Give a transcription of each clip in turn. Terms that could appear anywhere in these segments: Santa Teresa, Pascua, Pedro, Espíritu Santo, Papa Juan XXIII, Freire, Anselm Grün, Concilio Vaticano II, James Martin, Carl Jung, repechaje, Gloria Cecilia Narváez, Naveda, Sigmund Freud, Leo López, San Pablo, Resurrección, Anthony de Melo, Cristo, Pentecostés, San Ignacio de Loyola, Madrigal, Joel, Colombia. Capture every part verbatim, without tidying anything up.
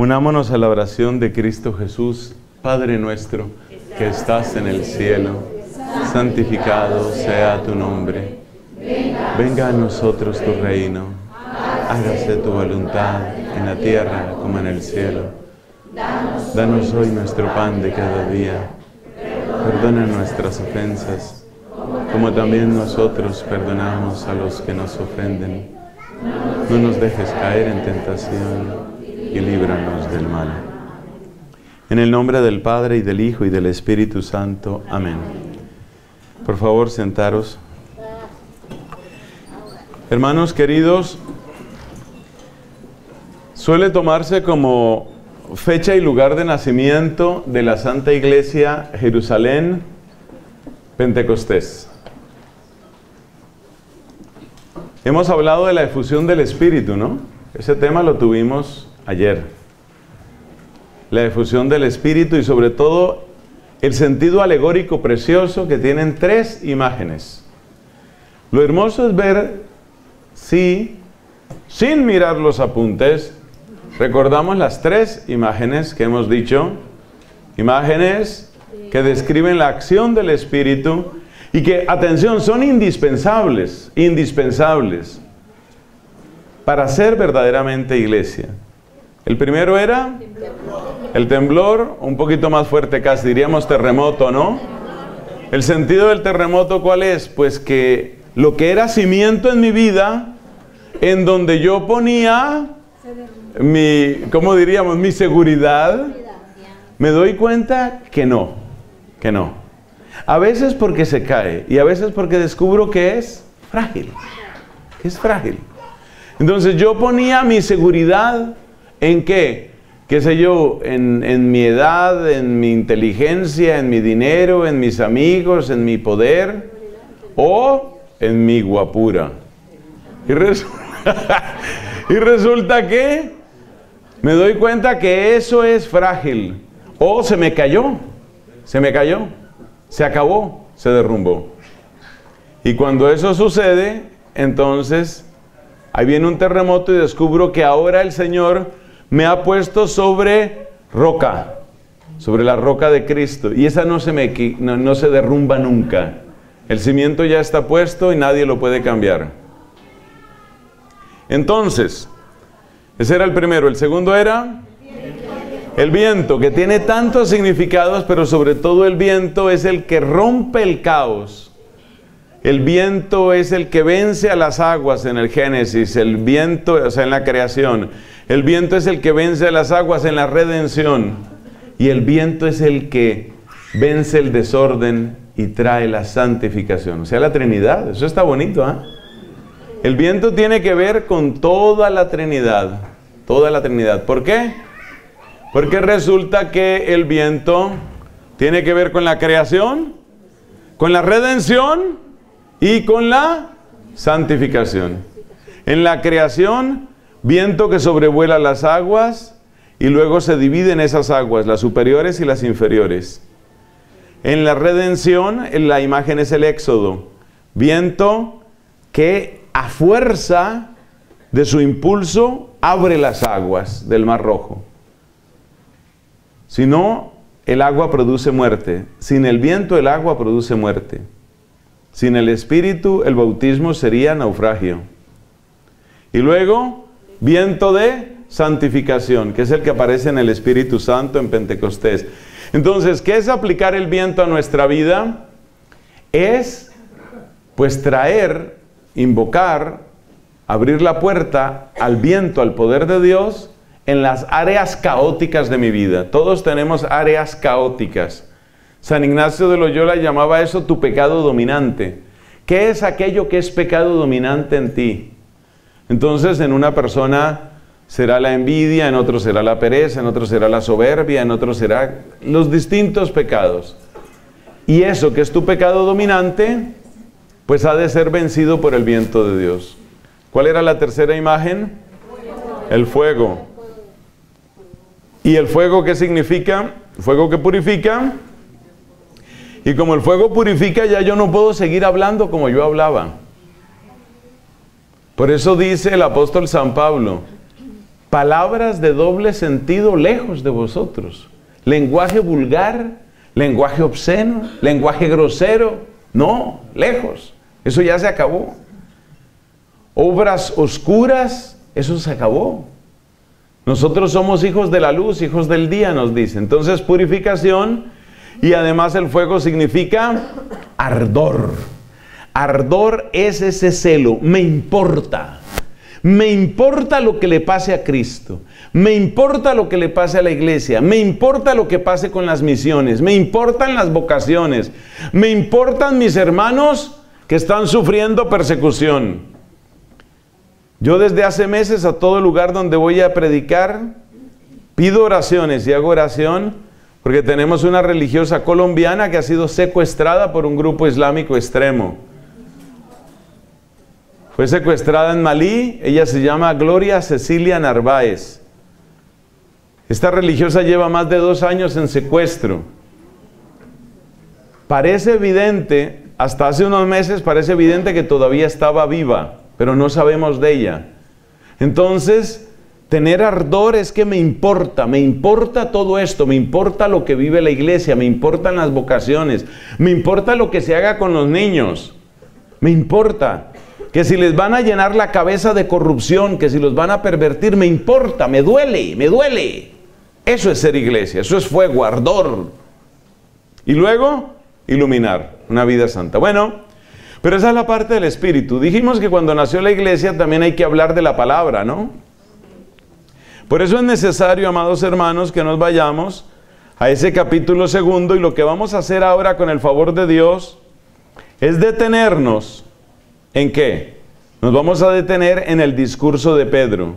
Unámonos a la oración de Cristo Jesús, Padre nuestro, que estás en el cielo, santificado sea tu nombre. Venga a nosotros tu reino, hágase tu voluntad en la tierra como en el cielo. Danos hoy nuestro pan de cada día, perdona nuestras ofensas, como también nosotros perdonamos a los que nos ofenden. No nos dejes caer en tentación y líbranos del mal. En el nombre del Padre, y del Hijo, y del Espíritu Santo. Amén. Por favor, sentaros. Hermanos queridos, suele tomarse como fecha y lugar de nacimiento de la Santa Iglesia Jerusalén, Pentecostés. Hemos hablado de la efusión del Espíritu, ¿no? Ese tema lo tuvimos ayer. La efusión del Espíritu y sobre todo el sentido alegórico precioso que tienen tres imágenes. Lo hermoso es ver si, sin mirar los apuntes, recordamos las tres imágenes que hemos dicho, imágenes que describen la acción del Espíritu y que, atención, son indispensables, indispensables para ser verdaderamente iglesia. El primero era el temblor, un poquito más fuerte casi, diríamos terremoto, ¿no? El sentido del terremoto, ¿cuál es? Pues que lo que era cimiento en mi vida, en donde yo ponía mi, ¿cómo diríamos? Mi seguridad, me doy cuenta que no, que no. A veces porque se cae y a veces porque descubro que es frágil, que es frágil. Entonces yo ponía mi seguridad ¿en qué? ¿Qué sé yo? En, en mi edad, en mi inteligencia, en mi dinero, en mis amigos, en mi poder o en mi guapura. Y, resu y resulta que me doy cuenta que eso es frágil. O se me cayó, se me cayó, se acabó, se derrumbó. Y cuando eso sucede, entonces ahí viene un terremoto y descubro que ahora el Señor me ha puesto sobre roca, sobre la roca de Cristo. Y esa no se, me, no, no se derrumba nunca. El cimiento ya está puesto y nadie lo puede cambiar. Entonces, ese era el primero. El segundo era el viento, que tiene tantos significados, pero sobre todo el viento es el que rompe el caos. El viento es el que vence a las aguas en el Génesis, el viento, o sea, en la creación. El viento es el que vence a las aguas en la redención. Y el viento es el que vence el desorden y trae la santificación. O sea, la Trinidad, eso está bonito, ¿eh? El viento tiene que ver con toda la Trinidad, toda la Trinidad. ¿Por qué? Porque resulta que el viento tiene que ver con la creación, con la redención y con la santificación. En la creación, viento que sobrevuela las aguas y luego se dividen esas aguas, las superiores y las inferiores. En la redención, la imagen es el éxodo. Viento que a fuerza de su impulso abre las aguas del Mar Rojo. Si no, el agua produce muerte. Sin el viento, el agua produce muerte. Sin el Espíritu, el bautismo sería naufragio. Y luego, viento de santificación, que es el que aparece en el Espíritu Santo en Pentecostés. Entonces, ¿qué es aplicar el viento a nuestra vida? Es, pues, traer, invocar, abrir la puerta al viento, al poder de Dios, en las áreas caóticas de mi vida. Todos tenemos áreas caóticas. San Ignacio de Loyola llamaba eso tu pecado dominante. ¿Qué es aquello que es pecado dominante en ti? Entonces, en una persona será la envidia, en otro será la pereza, en otro será la soberbia, en otro será los distintos pecados. Y eso que es tu pecado dominante, pues ha de ser vencido por el viento de Dios. ¿Cuál era la tercera imagen? El fuego. ¿Y el fuego qué significa? Fuego que purifica. Y como el fuego purifica, ya yo no puedo seguir hablando como yo hablaba. Por eso dice el apóstol San Pablo, palabras de doble sentido lejos de vosotros, lenguaje vulgar, lenguaje obsceno, lenguaje grosero, no, lejos, eso ya se acabó. Obras oscuras, eso se acabó. Nosotros somos hijos de la luz, hijos del día, nos dice. Entonces, purificación, y además el fuego significa ardor. Ardor es ese celo, me importa. Me importa lo que le pase a Cristo. Me importa lo que le pase a la iglesia. Me importa lo que pase con las misiones. Me importan las vocaciones. Me importan mis hermanos que están sufriendo persecución. Yo desde hace meses a todo lugar donde voy a predicar, pido oraciones y hago oración, porque tenemos una religiosa colombiana que ha sido secuestrada por un grupo islámico extremo. Fue secuestrada en Malí, ella se llama Gloria Cecilia Narváez. Esta religiosa lleva más de dos años en secuestro. Parece evidente, hasta hace unos meses parece evidente que todavía estaba viva, pero no sabemos de ella. Entonces, tener ardor es que me importa, me importa todo esto, me importa lo que vive la iglesia, me importan las vocaciones, me importa lo que se haga con los niños, me importa que si les van a llenar la cabeza de corrupción, que si los van a pervertir, me importa, me duele, me duele. Eso es ser iglesia, eso es fuego, ardor. Y luego, iluminar una vida santa. Bueno, pero esa es la parte del Espíritu. Dijimos que cuando nació la Iglesia también hay que hablar de la palabra, ¿no? Por eso es necesario, amados hermanos, que nos vayamos a ese capítulo segundo, y lo que vamos a hacer ahora con el favor de Dios es detenernos. ¿En qué? Nos vamos a detener en el discurso de Pedro.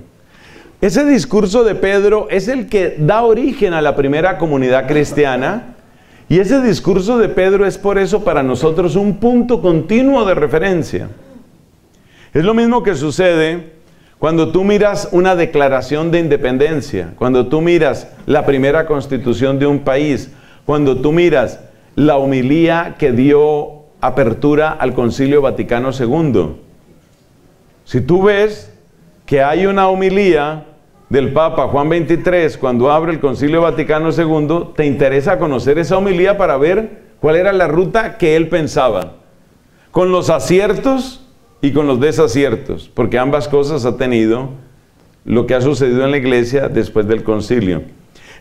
Ese discurso de Pedro es el que da origen a la primera comunidad cristiana. Y ese discurso de Pedro es por eso para nosotros un punto continuo de referencia. Es lo mismo que sucede cuando tú miras una declaración de independencia, cuando tú miras la primera constitución de un país, cuando tú miras la homilía que dio apertura al Concilio Vaticano segundo. Si tú ves que hay una homilía del Papa Juan veintitrés, cuando abre el Concilio Vaticano segundo, te interesa conocer esa homilía para ver cuál era la ruta que él pensaba, con los aciertos y con los desaciertos, porque ambas cosas ha tenido lo que ha sucedido en la iglesia después del concilio.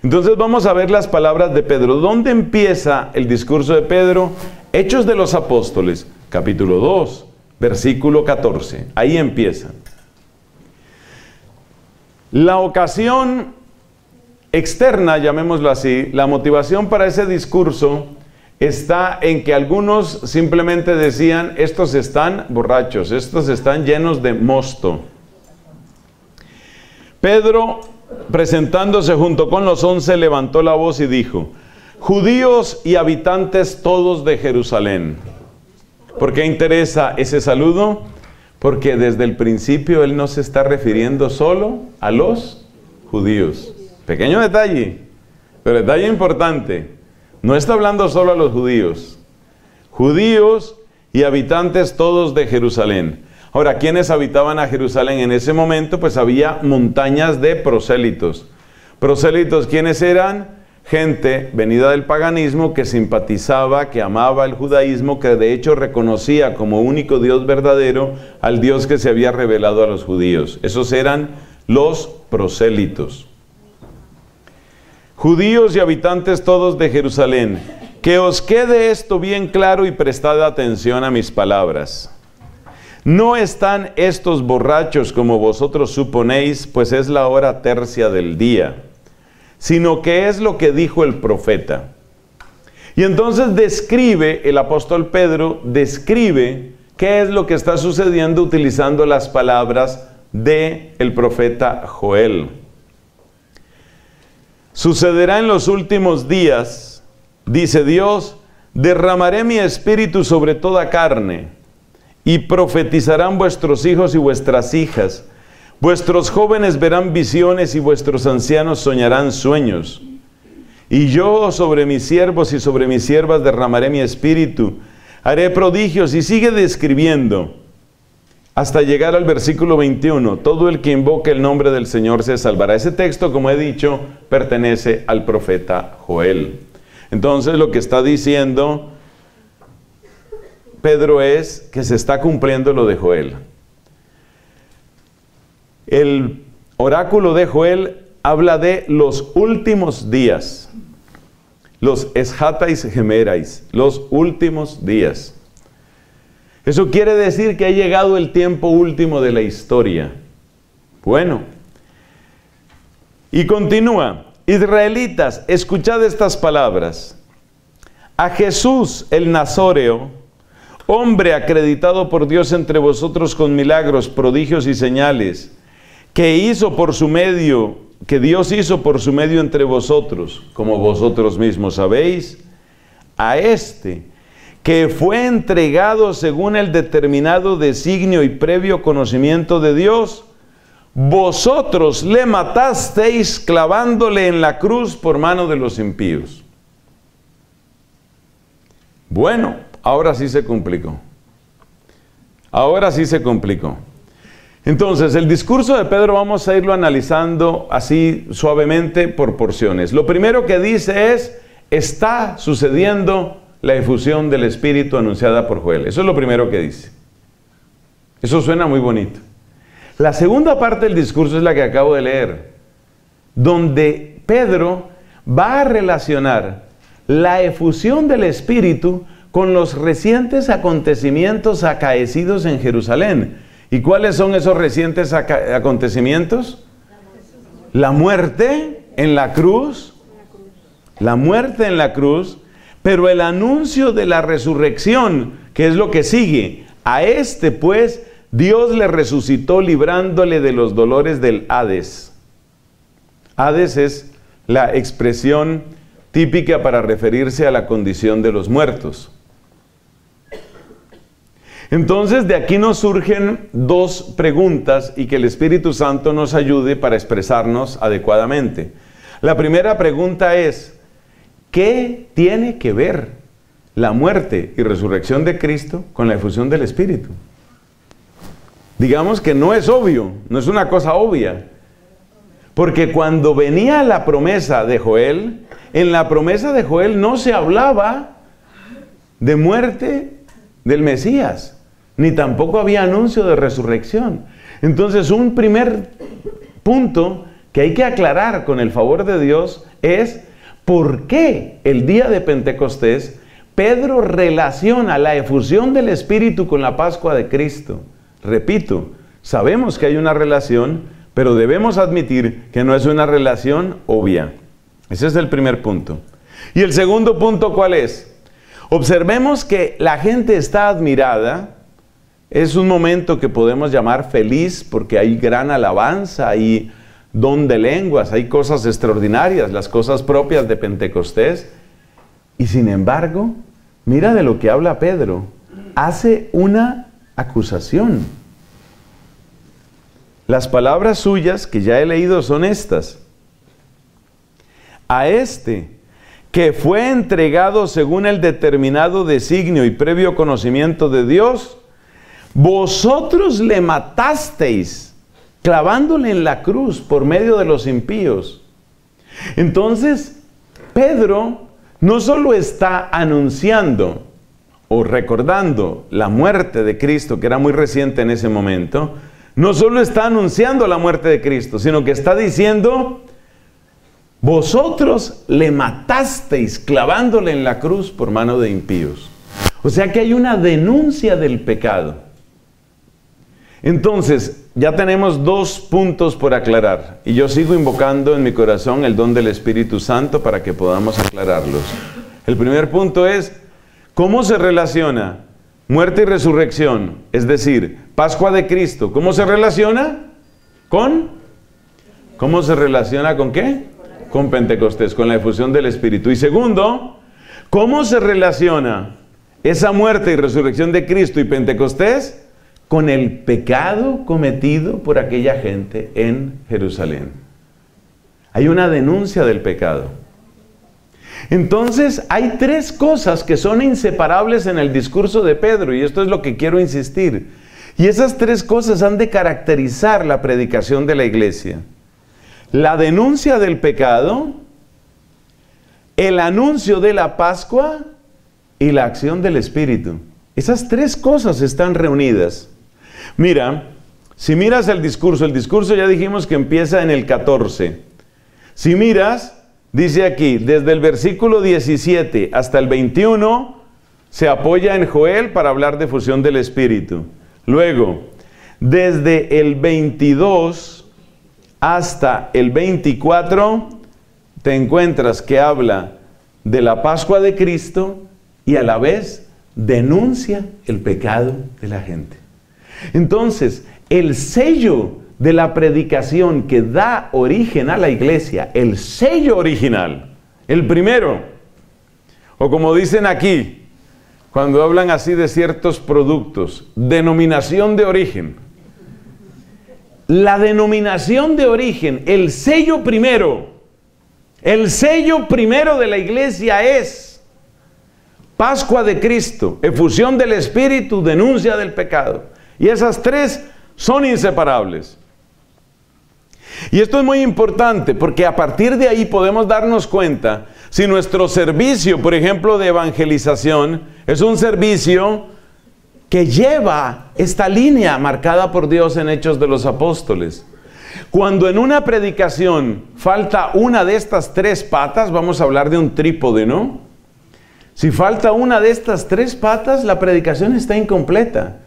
Entonces vamos a ver las palabras de Pedro. ¿Dónde empieza el discurso de Pedro? Hechos de los Apóstoles, capítulo dos, versículo catorce. Ahí empieza. La ocasión externa, llamémoslo así, la motivación para ese discurso está en que algunos simplemente decían, estos están borrachos, estos están llenos de mosto. Pedro, presentándose junto con los once, levantó la voz y dijo, judíos y habitantes todos de Jerusalén. ¿Por qué interesa ese saludo? Porque desde el principio él no se está refiriendo solo a los judíos. Pequeño detalle, pero detalle importante. No está hablando solo a los judíos. Judíos y habitantes todos de Jerusalén. Ahora, ¿quiénes habitaban a Jerusalén en ese momento? Pues había montañas de prosélitos. Prosélitos, ¿quiénes eran? Gente venida del paganismo que simpatizaba, que amaba el judaísmo, que de hecho reconocía como único Dios verdadero al Dios que se había revelado a los judíos. Esos eran los prosélitos. Judíos y habitantes todos de Jerusalén, que os quede esto bien claro y prestad atención a mis palabras. No están estos borrachos como vosotros suponéis, pues es la hora tercia del día, sino que es lo que dijo el profeta. Y entonces describe, el apóstol Pedro, describe qué es lo que está sucediendo utilizando las palabras del profeta Joel. Sucederá en los últimos días, dice Dios, derramaré mi espíritu sobre toda carne, y profetizarán vuestros hijos y vuestras hijas. Vuestros jóvenes verán visiones y vuestros ancianos soñarán sueños. Y yo sobre mis siervos y sobre mis siervas derramaré mi espíritu, haré prodigios, y sigue describiendo. hasta llegar al versículo veintiuno, todo el que invoque el nombre del Señor se salvará. Ese texto, como he dicho, pertenece al profeta Joel. Entonces lo que está diciendo Pedro es que se está cumpliendo lo de Joel. El oráculo de Joel habla de los últimos días, los eschatais gemerais, los últimos días. Eso quiere decir que ha llegado el tiempo último de la historia. Bueno, y continúa: Israelitas, escuchad estas palabras. A Jesús el Nazóreo, hombre acreditado por Dios entre vosotros con milagros, prodigios y señales, que hizo por su medio, que Dios hizo por su medio entre vosotros, como vosotros mismos sabéis, a este que fue entregado según el determinado designio y previo conocimiento de Dios, vosotros le matasteis clavándole en la cruz por mano de los impíos. Bueno, ahora sí se complicó. Ahora sí se complicó. Entonces, el discurso de Pedro vamos a irlo analizando así suavemente por porciones. Lo primero que dice es, está sucediendo la efusión del Espíritu anunciada por Joel. Eso es lo primero que dice. Eso suena muy bonito. La segunda parte del discurso es la que acabo de leer, donde Pedro va a relacionar la efusión del Espíritu con los recientes acontecimientos acaecidos en Jerusalén. ¿Y cuáles son esos recientes acontecimientos? La muerte en la cruz. La muerte en la cruz. Pero el anuncio de la resurrección, que es lo que sigue, a este pues Dios le resucitó librándole de los dolores del Hades. Hades es la expresión típica para referirse a la condición de los muertos. Entonces de aquí nos surgen dos preguntas y que el Espíritu Santo nos ayude para expresarnos adecuadamente. La primera pregunta es, ¿qué tiene que ver la muerte y resurrección de Cristo con la efusión del Espíritu? Digamos que no es obvio, no es una cosa obvia. Porque cuando venía la promesa de Joel, en la promesa de Joel no se hablaba de muerte del Mesías, ni tampoco había anuncio de resurrección. Entonces, un primer punto que hay que aclarar con el favor de Dios es, ¿por qué el día de Pentecostés Pedro relaciona la efusión del Espíritu con la Pascua de Cristo? Repito, sabemos que hay una relación, pero debemos admitir que no es una relación obvia. Ese es el primer punto. Y el segundo punto, ¿cuál es? Observemos que la gente está admirada. Es un momento que podemos llamar feliz porque hay gran alabanza y don de lenguas, hay cosas extraordinarias, las cosas propias de Pentecostés. Y sin embargo, mira de lo que habla Pedro, hace una acusación. Las palabras suyas que ya he leído son estas: a este que fue entregado según el determinado designio y previo conocimiento de Dios, vosotros le matasteis clavándole en la cruz por medio de los impíos. Entonces, Pedro no solo está anunciando o recordando la muerte de Cristo, que era muy reciente en ese momento, no solo está anunciando la muerte de Cristo, sino que está diciendo, vosotros le matasteis clavándole en la cruz por mano de impíos. O sea que hay una denuncia del pecado. Entonces, ya tenemos dos puntos por aclarar, y yo sigo invocando en mi corazón el don del Espíritu Santo para que podamos aclararlos. El primer punto es, ¿cómo se relaciona muerte y resurrección? Es decir, Pascua de Cristo, ¿cómo se relaciona? ¿Con? ¿Cómo se relaciona con qué? Con Pentecostés, con la efusión del Espíritu. Y segundo, ¿cómo se relaciona esa muerte y resurrección de Cristo y Pentecostés con el pecado cometido por aquella gente en Jerusalén? Hay una denuncia del pecado. Entonces, hay tres cosas que son inseparables en el discurso de Pedro, y esto es lo que quiero insistir. Y esas tres cosas han de caracterizar la predicación de la Iglesia: la denuncia del pecado, el anuncio de la Pascua y la acción del Espíritu. Esas tres cosas están reunidas. Mira, si miras el discurso, el discurso ya dijimos que empieza en el catorce. Si miras, dice aquí, desde el versículo diecisiete hasta el veintiuno, se apoya en Joel para hablar de fusión del Espíritu. Luego, desde el veintidós hasta el veinticuatro, te encuentras que habla de la Pascua de Cristo y a la vez denuncia el pecado de la gente. Entonces, el sello de la predicación que da origen a la Iglesia, el sello original, el primero, o como dicen aquí, cuando hablan así de ciertos productos, denominación de origen. La denominación de origen, el sello primero, el sello primero de la Iglesia es Pascua de Cristo, efusión del Espíritu, denuncia del pecado. Y esas tres son inseparables. Y esto es muy importante porque a partir de ahí podemos darnos cuenta si nuestro servicio, por ejemplo, de evangelización, es un servicio que lleva esta línea marcada por Dios en Hechos de los Apóstoles. Cuando en una predicación falta una de estas tres patas, vamos a hablar de un trípode, ¿no? Si falta una de estas tres patas, la predicación está incompleta.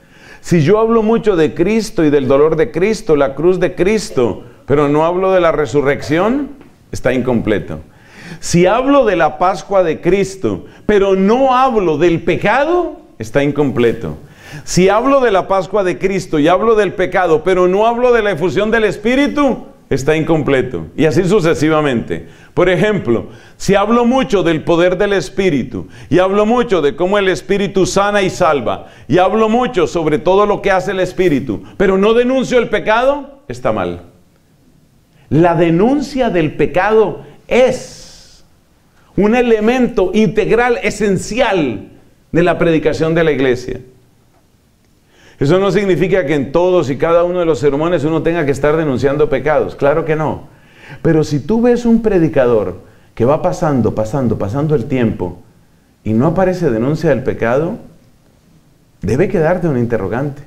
Si yo hablo mucho de Cristo y del dolor de Cristo, la cruz de Cristo, pero no hablo de la resurrección, está incompleto. Si hablo de la Pascua de Cristo, pero no hablo del pecado, está incompleto. Si hablo de la Pascua de Cristo y hablo del pecado, pero no hablo de la efusión del Espíritu, está incompleto. Y así sucesivamente. Por ejemplo, si hablo mucho del poder del Espíritu, y hablo mucho de cómo el Espíritu sana y salva, y hablo mucho sobre todo lo que hace el Espíritu, pero no denuncio el pecado, está mal. La denuncia del pecado es un elemento integral, esencial de la predicación de la Iglesia. Eso no significa que en todos y cada uno de los sermones uno tenga que estar denunciando pecados. Claro que no. Pero si tú ves un predicador que va pasando, pasando, pasando el tiempo y no aparece denuncia del pecado, debe quedarte un interrogante.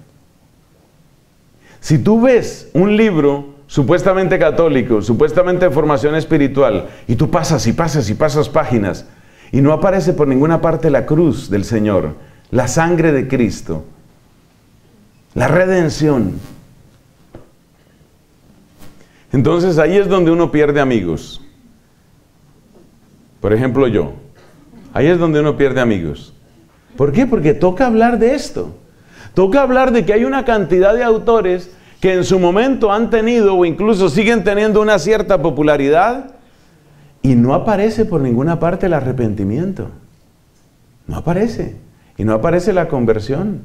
Si tú ves un libro supuestamente católico, supuestamente de formación espiritual, y tú pasas y pasas y pasas páginas, y no aparece por ninguna parte la cruz del Señor, la sangre de Cristo, la redención. Entonces ahí es donde uno pierde amigos. Por ejemplo yo, ahí es donde uno pierde amigos. ¿Por qué? Porque toca hablar de esto. Toca hablar de que hay una cantidad de autores que en su momento han tenido o incluso siguen teniendo una cierta popularidad y no aparece por ninguna parte el arrepentimiento. No aparece. Y no aparece la conversión.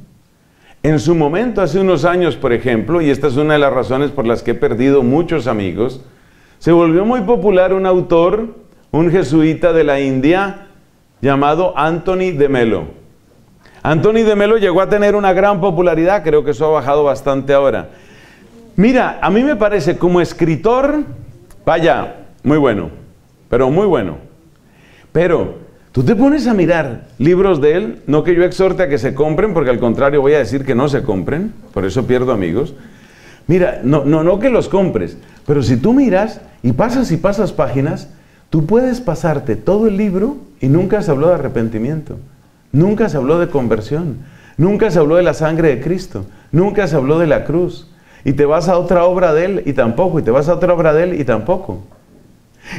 En su momento, hace unos años, por ejemplo, y esta es una de las razones por las que he perdido muchos amigos, se volvió muy popular un autor, un jesuita de la India, llamado Anthony de Melo. Anthony de Melo llegó a tener una gran popularidad, creo que eso ha bajado bastante ahora. Mira, a mí me parece como escritor, vaya, muy bueno, pero muy bueno. Pero tú te pones a mirar libros de él, no que yo exhorte a que se compren, porque al contrario voy a decir que no se compren, por eso pierdo amigos. Mira, no, no, no que los compres, pero si tú miras y pasas y pasas páginas, tú puedes pasarte todo el libro y nunca se habló de arrepentimiento, nunca se habló de conversión, nunca se habló de la sangre de Cristo, nunca se habló de la cruz. Y te vas a otra obra de él y tampoco, y te vas a otra obra de él y tampoco.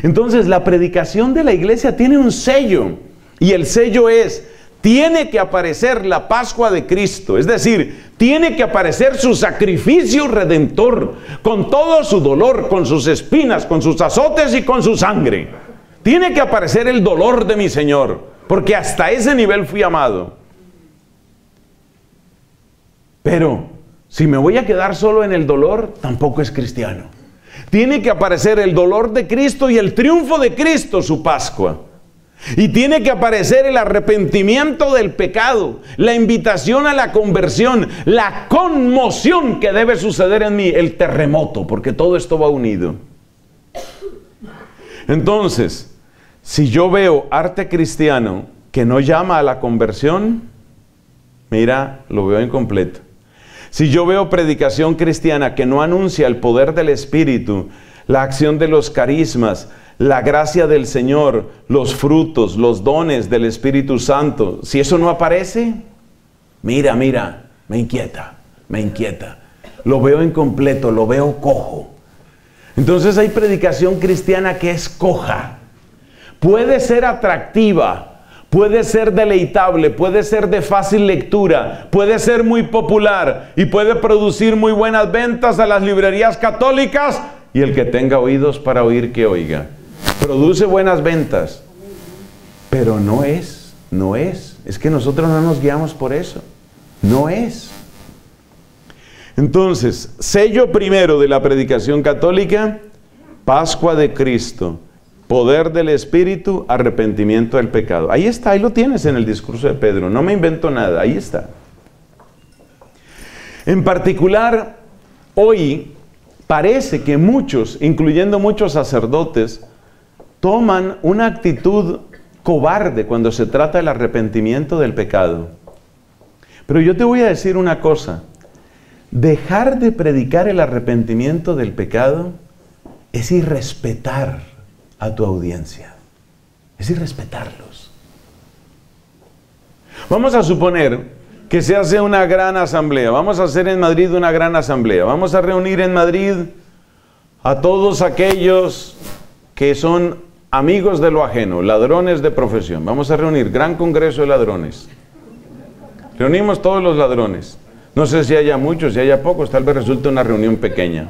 Entonces la predicación de la Iglesia tiene un sello, y el sello es, tiene que aparecer la Pascua de Cristo, es decir, tiene que aparecer su sacrificio redentor, con todo su dolor, con sus espinas, con sus azotes y con su sangre. Tiene que aparecer el dolor de mi Señor, porque hasta ese nivel fui amado. Pero si me voy a quedar solo en el dolor, tampoco es cristiano. Tiene que aparecer el dolor de Cristo y el triunfo de Cristo, su Pascua. Y tiene que aparecer el arrepentimiento del pecado, la invitación a la conversión, la conmoción que debe suceder en mí, el terremoto, porque todo esto va unido. Entonces, si yo veo arte cristiano que no llama a la conversión, mira, lo veo incompleto. Si yo veo predicación cristiana que no anuncia el poder del Espíritu, la acción de los carismas, la gracia del Señor, los frutos, los dones del Espíritu Santo, si eso no aparece, mira, mira, me inquieta, me inquieta. Lo veo incompleto, lo veo cojo. Entonces hay predicación cristiana que es coja. Puede ser atractiva, puede ser deleitable, puede ser de fácil lectura, puede ser muy popular y puede producir muy buenas ventas a las librerías católicas, y el que tenga oídos para oír que oiga. Produce buenas ventas, pero no es, no es. Es que nosotros no nos guiamos por eso. No es. Entonces, sello primero de la predicación católica, Pascua de Cristo, poder del Espíritu, arrepentimiento del pecado. Ahí está, ahí lo tienes en el discurso de Pedro. No me invento nada, ahí está. En particular, hoy parece que muchos, incluyendo muchos sacerdotes, toman una actitud cobarde cuando se trata del arrepentimiento del pecado. Pero yo te voy a decir una cosa. Dejar de predicar el arrepentimiento del pecado es irrespetar a tu audiencia. Es irrespetarlos. Vamos a suponer que se hace una gran asamblea. Vamos a hacer en Madrid una gran asamblea. Vamos a reunir en Madrid a todos aquellos que son amigos de lo ajeno, ladrones de profesión. Vamos a reunir, gran congreso de ladrones. Reunimos todos los ladrones. No sé si haya muchos, si haya pocos, tal vez resulte una reunión pequeña.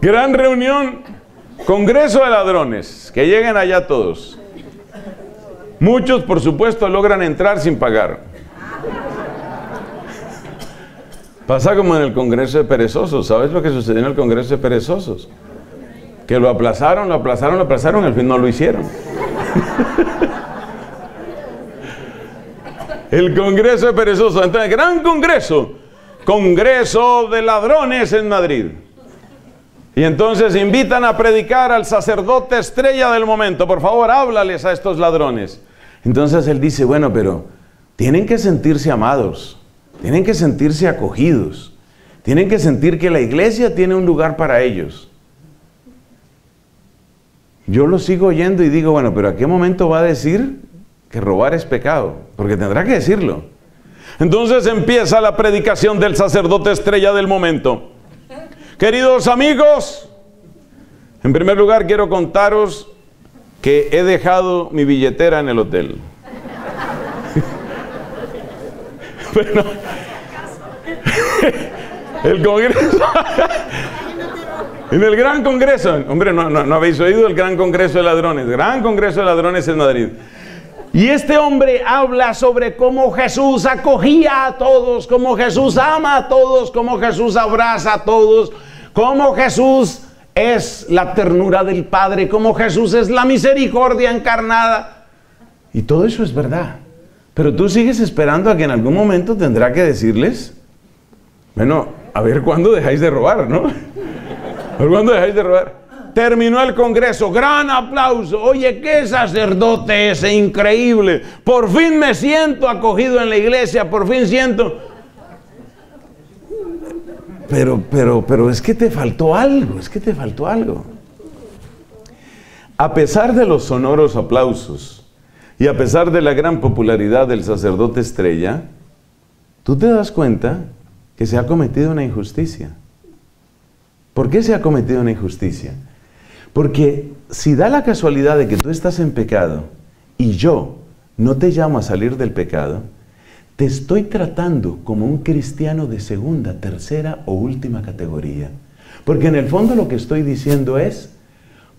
Gran reunión, congreso de ladrones, que lleguen allá todos. Muchos, por supuesto, logran entrar sin pagar. Pasa como en el Congreso de Perezosos. ¿Sabes lo que sucedió en el Congreso de Perezosos? Que lo aplazaron, lo aplazaron, lo aplazaron, al fin no lo hicieron. El Congreso de Perezosos. Entonces, gran congreso. Congreso de ladrones en Madrid. Y entonces invitan a predicar al sacerdote estrella del momento. Por favor, háblales a estos ladrones. Entonces él dice, bueno, pero tienen que sentirse amados, tienen que sentirse acogidos, tienen que sentir que la iglesia tiene un lugar para ellos. Yo lo sigo oyendo y digo, bueno, pero ¿a qué momento va a decir que robar es pecado? Porque tendrá que decirlo. Entonces empieza la predicación del sacerdote estrella del momento. Queridos amigos, en primer lugar quiero contaros que he dejado mi billetera en el hotel. Bueno, el congreso, en el gran congreso, hombre, no, no, no habéis oído el gran congreso de ladrones, gran congreso de ladrones en Madrid. Y este hombre habla sobre cómo Jesús acogía a todos, cómo Jesús ama a todos, cómo Jesús abraza a todos, cómo Jesús es la ternura del Padre, cómo Jesús es la misericordia encarnada. Y todo eso es verdad. Pero tú sigues esperando a que en algún momento tendrá que decirles, bueno, a ver cuándo dejáis de robar, ¿no? A ver cuándo dejáis de robar. Terminó el congreso, gran aplauso. Oye, qué sacerdote ese, increíble. Por fin me siento acogido en la iglesia, por fin siento. Pero, pero, pero es que te faltó algo, es que te faltó algo. A pesar de los sonoros aplausos y a pesar de la gran popularidad del sacerdote estrella, tú te das cuenta que se ha cometido una injusticia. ¿Por qué se ha cometido una injusticia? Porque si da la casualidad de que tú estás en pecado y yo no te llamo a salir del pecado, te estoy tratando como un cristiano de segunda, tercera o última categoría. Porque en el fondo lo que estoy diciendo es,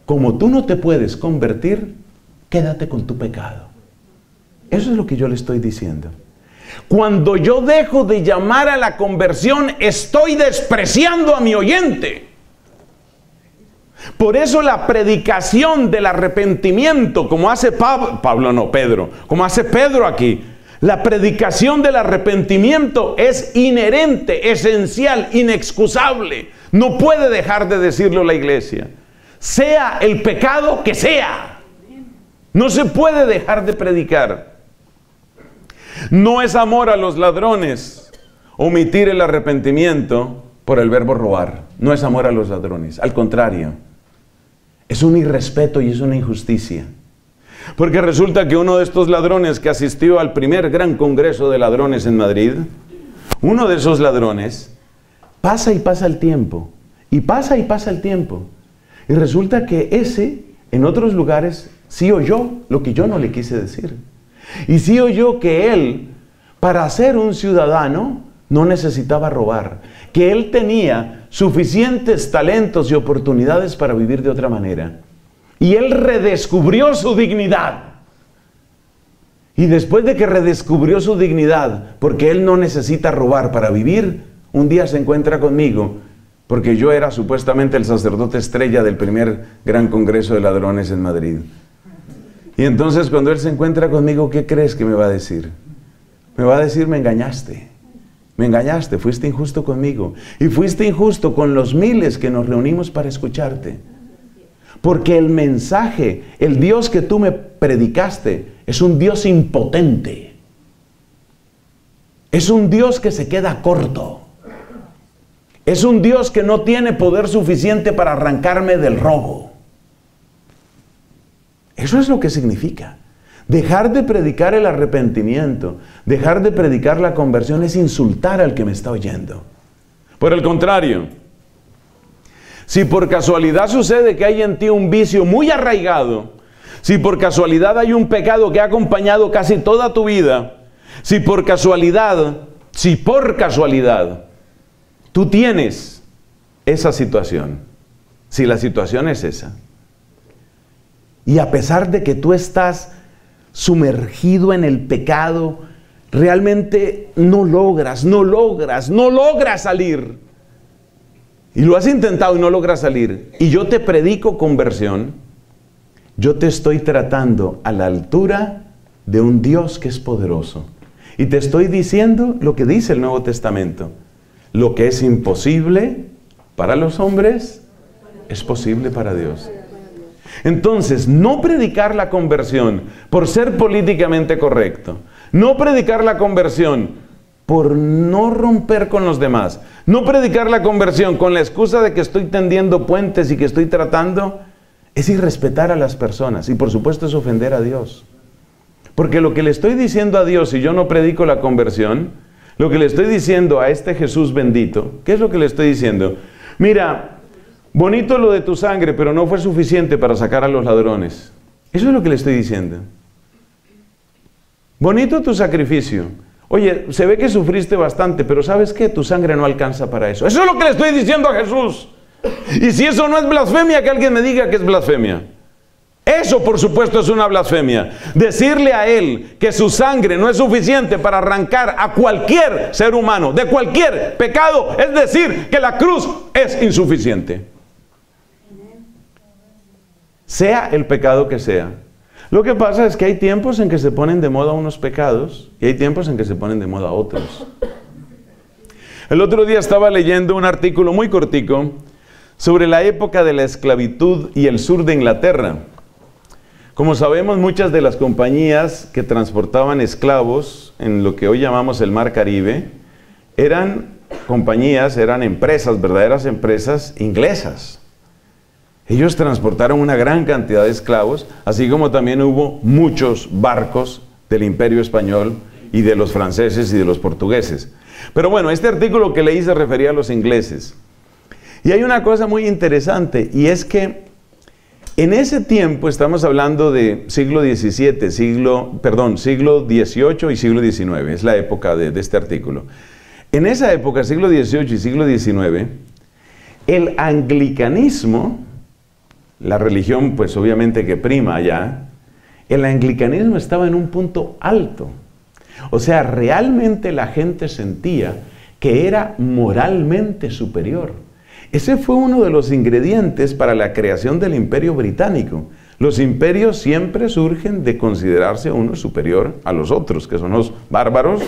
como tú no te puedes convertir, quédate con tu pecado. Eso es lo que yo le estoy diciendo. Cuando yo dejo de llamar a la conversión, estoy despreciando a mi oyente. Por eso la predicación del arrepentimiento, como hace Pablo, Pablo no, Pedro, como hace Pedro aquí, la predicación del arrepentimiento es inherente, esencial, inexcusable. No puede dejar de decirlo la iglesia. Sea el pecado que sea, no se puede dejar de predicar. No es amor a los ladrones omitir el arrepentimiento por el verbo robar. No es amor a los ladrones, al contrario. Es un irrespeto y es una injusticia. Porque resulta que uno de estos ladrones que asistió al primer gran congreso de ladrones en Madrid, uno de esos ladrones pasa y pasa el tiempo, y pasa y pasa el tiempo. Y resulta que ese, en otros lugares, sí oyó lo que yo no le quise decir. Y sí oyó que él, para ser un ciudadano, no necesitaba robar. Que él tenía suficientes talentos y oportunidades para vivir de otra manera. Y él redescubrió su dignidad. Y después de que redescubrió su dignidad, porque él no necesita robar para vivir, un día se encuentra conmigo, porque yo era supuestamente el sacerdote estrella del primer gran congreso de ladrones en Madrid. Y entonces cuando él se encuentra conmigo, ¿qué crees que me va a decir? Me va a decir, me engañaste. Me engañaste, fuiste injusto conmigo. Y fuiste injusto con los miles que nos reunimos para escucharte. Porque el mensaje, el Dios que tú me predicaste, es un Dios impotente. Es un Dios que se queda corto. Es un Dios que no tiene poder suficiente para arrancarme del robo. Eso es lo que significa. Dejar de predicar el arrepentimiento, dejar de predicar la conversión, es insultar al que me está oyendo. Por el contrario, si por casualidad sucede que hay en ti un vicio muy arraigado, si por casualidad hay un pecado que ha acompañado casi toda tu vida, si por casualidad, si por casualidad, tú tienes esa situación, si la situación es esa, y a pesar de que tú estás sumergido en el pecado, realmente no logras, no logras, no logras salir. Y lo has intentado y no logras salir. Y yo te predico conversión, yo te estoy tratando a la altura de un Dios que es poderoso. Y te estoy diciendo lo que dice el Nuevo Testamento. Lo que es imposible para los hombres, es posible para Dios. Entonces, no predicar la conversión por ser políticamente correcto. No predicar la conversión por no romper con los demás. No predicar la conversión con la excusa de que estoy tendiendo puentes y que estoy tratando. Es irrespetar a las personas y por supuesto es ofender a Dios. Porque lo que le estoy diciendo a Dios si yo no predico la conversión, lo que le estoy diciendo a este Jesús bendito, ¿qué es lo que le estoy diciendo? Mira, bonito lo de tu sangre, pero no fue suficiente para sacar a los ladrones. Eso es lo que le estoy diciendo. Bonito tu sacrificio. Oye, se ve que sufriste bastante, pero ¿sabes qué? Tu sangre no alcanza para eso. Eso es lo que le estoy diciendo a Jesús. Y si eso no es blasfemia, que alguien me diga que es blasfemia. Eso, por supuesto, es una blasfemia. Decirle a él que su sangre no es suficiente para arrancar a cualquier ser humano de cualquier pecado, es decir, que la cruz es insuficiente. Sea el pecado que sea. Lo que pasa es que hay tiempos en que se ponen de moda unos pecados y hay tiempos en que se ponen de moda otros. El otro día estaba leyendo un artículo muy cortico sobre la época de la esclavitud y el sur de Inglaterra. Como sabemos, muchas de las compañías que transportaban esclavos en lo que hoy llamamos el Mar Caribe, eran compañías, eran empresas, verdaderas empresas inglesas. Ellos transportaron una gran cantidad de esclavos, así como también hubo muchos barcos del Imperio Español y de los franceses y de los portugueses. Pero bueno, este artículo que leí se refería a los ingleses. Y hay una cosa muy interesante, y es que en ese tiempo, estamos hablando de siglo diecisiete, siglo, perdón, siglo dieciocho y siglo diecinueve, es la época de, de este artículo. En esa época, siglo dieciocho y siglo diecinueve, el anglicanismo, la religión pues obviamente que prima allá, el anglicanismo estaba en un punto alto. O sea, realmente la gente sentía que era moralmente superior. Ese fue uno de los ingredientes para la creación del Imperio Británico. Los imperios siempre surgen de considerarse uno superior a los otros, que son los bárbaros,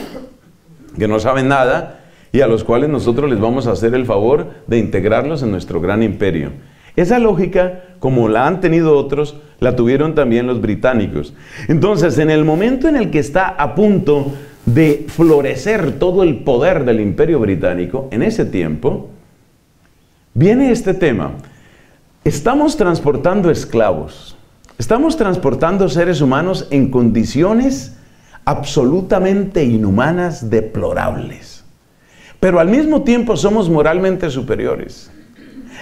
que no saben nada, y a los cuales nosotros les vamos a hacer el favor de integrarlos en nuestro gran imperio. Esa lógica, como la han tenido otros, la tuvieron también los británicos. Entonces, en el momento en el que está a punto de florecer todo el poder del Imperio Británico, en ese tiempo, viene este tema. Estamos transportando esclavos, estamos transportando seres humanos en condiciones absolutamente inhumanas, deplorables. Pero al mismo tiempo somos moralmente superiores.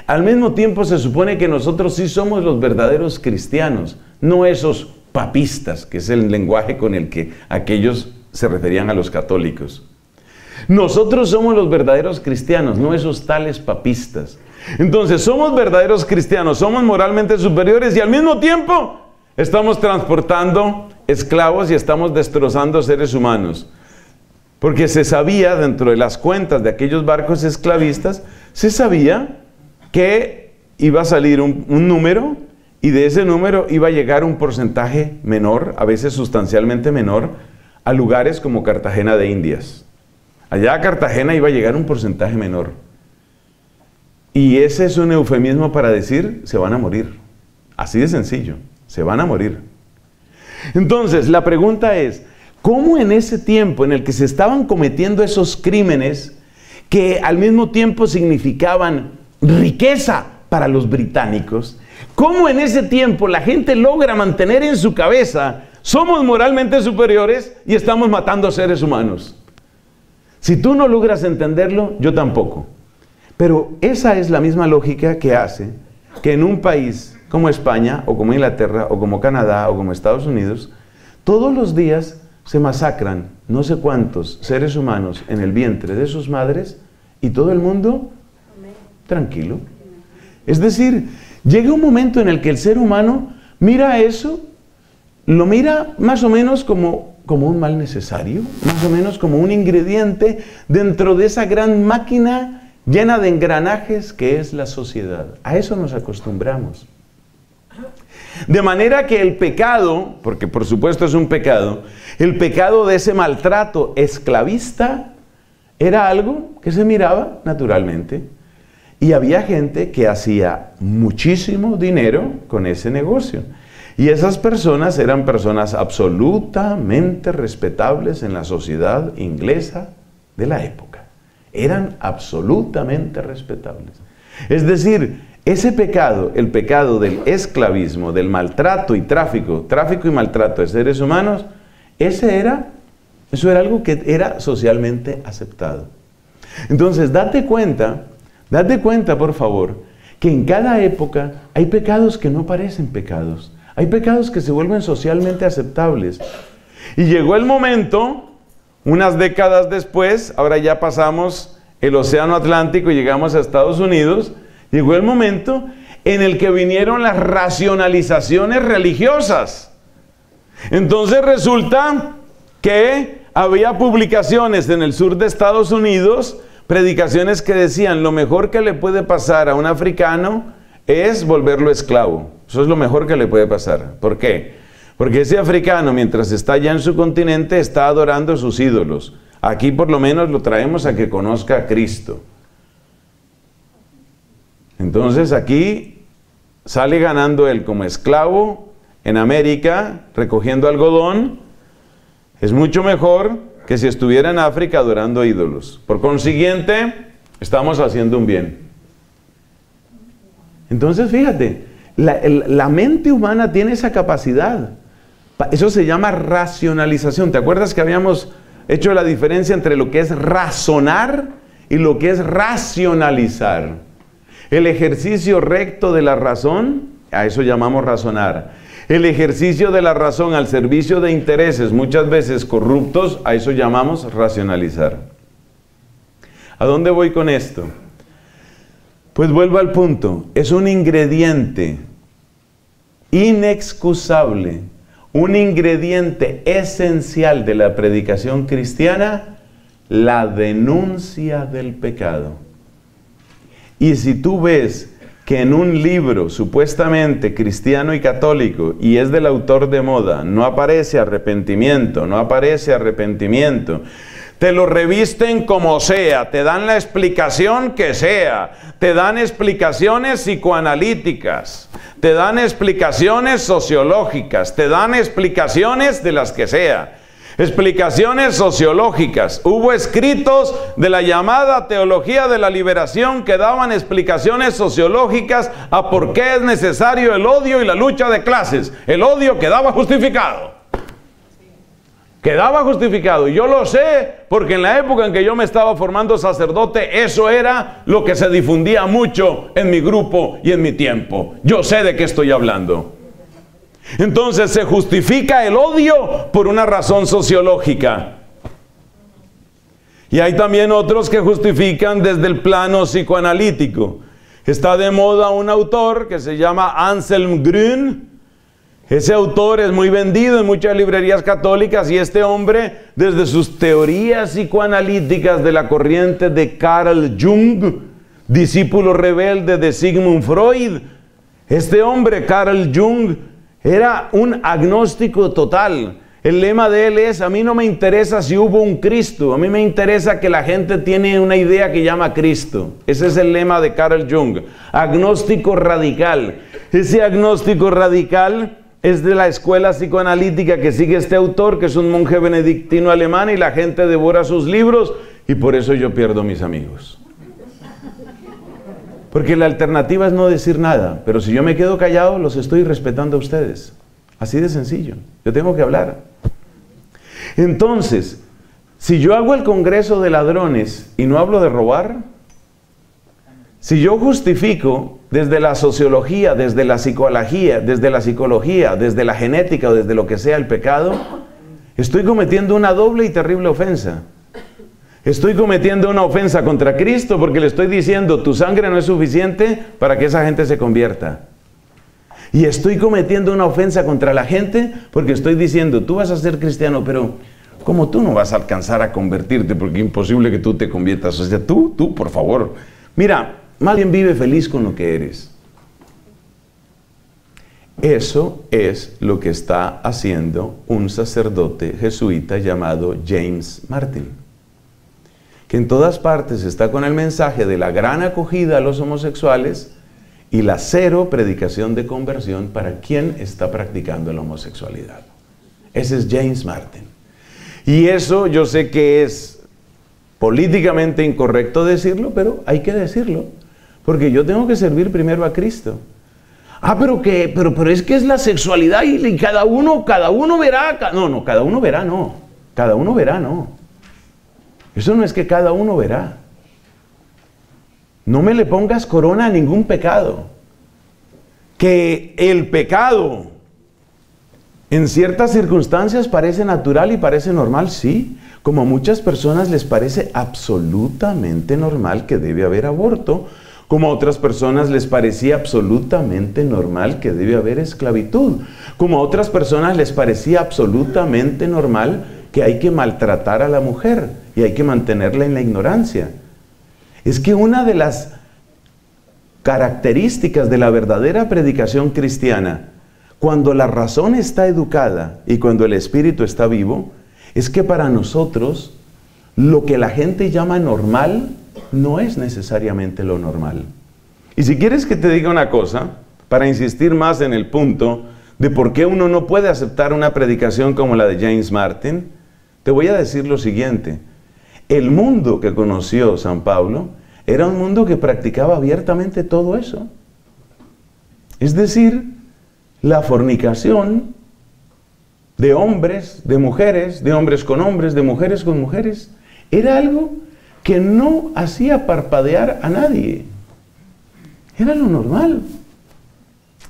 Al mismo tiempo se supone que nosotros sí somos los verdaderos cristianos, no esos papistas, que es el lenguaje con el que aquellos se referían a los católicos. Nosotros somos los verdaderos cristianos, no esos tales papistas. Entonces, somos verdaderos cristianos, somos moralmente superiores y al mismo tiempo estamos transportando esclavos y estamos destrozando seres humanos. Porque se sabía, dentro de las cuentas de aquellos barcos esclavistas, se sabía que iba a salir un, un número y de ese número iba a llegar un porcentaje menor, a veces sustancialmente menor, a lugares como Cartagena de Indias. Allá a Cartagena iba a llegar un porcentaje menor. Y ese es un eufemismo para decir, se van a morir. Así de sencillo, se van a morir. Entonces, la pregunta es, ¿cómo en ese tiempo en el que se estaban cometiendo esos crímenes que al mismo tiempo significaban riqueza para los británicos? ¿Cómo en ese tiempo la gente logra mantener en su cabeza, somos moralmente superiores y estamos matando a seres humanos? Si tú no logras entenderlo, yo tampoco. Pero esa es la misma lógica que hace que en un país como España, o como Inglaterra, o como Canadá, o como Estados Unidos, todos los días se masacran no sé cuántos seres humanos en el vientre de sus madres y todo el mundo tranquilo. Es decir, llega un momento en el que el ser humano mira eso, lo mira más o menos como como un mal necesario, más o menos como un ingrediente dentro de esa gran máquina llena de engranajes que es la sociedad. A eso nos acostumbramos. De manera que el pecado, porque por supuesto es un pecado, el pecado de ese maltrato esclavista era algo que se miraba naturalmente. Y había gente que hacía muchísimo dinero con ese negocio. Y esas personas eran personas absolutamente respetables en la sociedad inglesa de la época. Eran absolutamente respetables. Es decir, ese pecado, el pecado del esclavismo, del maltrato y tráfico, tráfico y maltrato de seres humanos, ese era, eso era algo que era socialmente aceptado. Entonces, date cuenta, date cuenta, por favor, que en cada época hay pecados que no parecen pecados. Hay pecados que se vuelven socialmente aceptables. Y llegó el momento. Unas décadas después, ahora ya pasamos el Océano Atlántico y llegamos a Estados Unidos, llegó el momento en el que vinieron las racionalizaciones religiosas. Entonces resulta que había publicaciones en el sur de Estados Unidos, predicaciones que decían, lo mejor que le puede pasar a un africano es volverlo esclavo. Eso es lo mejor que le puede pasar. ¿Por qué? Porque ese africano, mientras está allá en su continente, está adorando a sus ídolos. Aquí por lo menos lo traemos a que conozca a Cristo. Entonces aquí sale ganando él como esclavo en América, recogiendo algodón. Es mucho mejor que si estuviera en África adorando a ídolos. Por consiguiente, estamos haciendo un bien. Entonces, fíjate, la, la mente humana tiene esa capacidad. Eso se llama racionalización. ¿Te acuerdas que habíamos hecho la diferencia entre lo que es razonar y lo que es racionalizar? El ejercicio recto de la razón, a eso llamamos razonar. El ejercicio de la razón al servicio de intereses, muchas veces corruptos, a eso llamamos racionalizar. ¿A dónde voy con esto? Pues vuelvo al punto. Es un ingrediente inexcusable, un ingrediente esencial de la predicación cristiana, la denuncia del pecado. Y si tú ves que en un libro supuestamente cristiano y católico, y es del autor de moda, no aparece arrepentimiento, no aparece arrepentimiento, te lo revisten como sea, te dan la explicación que sea, te dan explicaciones psicoanalíticas, te dan explicaciones sociológicas, te dan explicaciones de las que sea, explicaciones sociológicas. Hubo escritos de la llamada teología de la liberación que daban explicaciones sociológicas a por qué es necesario el odio y la lucha de clases. El odio quedaba justificado. Quedaba justificado. Yo lo sé porque en la época en que yo me estaba formando sacerdote, eso era lo que se difundía mucho en mi grupo y en mi tiempo. Yo sé de qué estoy hablando. Entonces se justifica el odio por una razón sociológica. Y hay también otros que justifican desde el plano psicoanalítico. Está de moda un autor que se llama Anselm Grün. Ese autor es muy vendido en muchas librerías católicas, y este hombre, desde sus teorías psicoanalíticas de la corriente de Carl Jung, discípulo rebelde de Sigmund Freud, este hombre, Carl Jung, era un agnóstico total. El lema de él es: a mí no me interesa si hubo un Cristo, a mí me interesa que la gente tiene una idea que llama Cristo. Ese es el lema de Carl Jung, agnóstico radical. Ese agnóstico radical es de la escuela psicoanalítica que sigue este autor, que es un monje benedictino alemán, y la gente devora sus libros, y por eso yo pierdo mis amigos. Porque la alternativa es no decir nada, pero si yo me quedo callado, los estoy respetando a ustedes. Así de sencillo, yo tengo que hablar. Entonces, si yo hago el congreso de ladrones y no hablo de robar, si yo justifico desde la sociología, desde la psicología, desde la psicología, desde la genética o desde lo que sea el pecado, estoy cometiendo una doble y terrible ofensa. Estoy cometiendo una ofensa contra Cristo porque le estoy diciendo: tu sangre no es suficiente para que esa gente se convierta. Y estoy cometiendo una ofensa contra la gente porque estoy diciendo: tú vas a ser cristiano, pero como tú no vas a alcanzar a convertirte, porque es imposible que tú te conviertas. O sea, tú, tú, por favor. Mira, más bien vive feliz con lo que eres. Eso es lo que está haciendo un sacerdote jesuita llamado James Martin, que en todas partes está con el mensaje de la gran acogida a los homosexuales y la cero predicación de conversión para quien está practicando la homosexualidad. Ese es James Martin. Y eso yo sé que es políticamente incorrecto decirlo, pero hay que decirlo, porque yo tengo que servir primero a Cristo. Ah, pero que, pero, pero es que es la sexualidad y cada uno, cada uno verá, ca no, no, cada uno verá, no, cada uno verá, no. Eso no es que cada uno verá. No me le pongas corona a ningún pecado. Que el pecado en ciertas circunstancias parece natural y parece normal, sí. Como a muchas personas les parece absolutamente normal que debe haber aborto, como a otras personas les parecía absolutamente normal que debe haber esclavitud, como a otras personas les parecía absolutamente normal que hay que maltratar a la mujer y hay que mantenerla en la ignorancia. Es que una de las características de la verdadera predicación cristiana, cuando la razón está educada y cuando el espíritu está vivo, es que para nosotros lo que la gente llama normal no es necesariamente lo normal. Y si quieres que te diga una cosa, para insistir más en el punto de por qué uno no puede aceptar una predicación como la de James Martin, te voy a decir lo siguiente. El mundo que conoció San Pablo era un mundo que practicaba abiertamente todo eso. Es decir, la fornicación de hombres, de mujeres, de hombres con hombres, de mujeres con mujeres, era algo que no hacía parpadear a nadie. Era lo normal.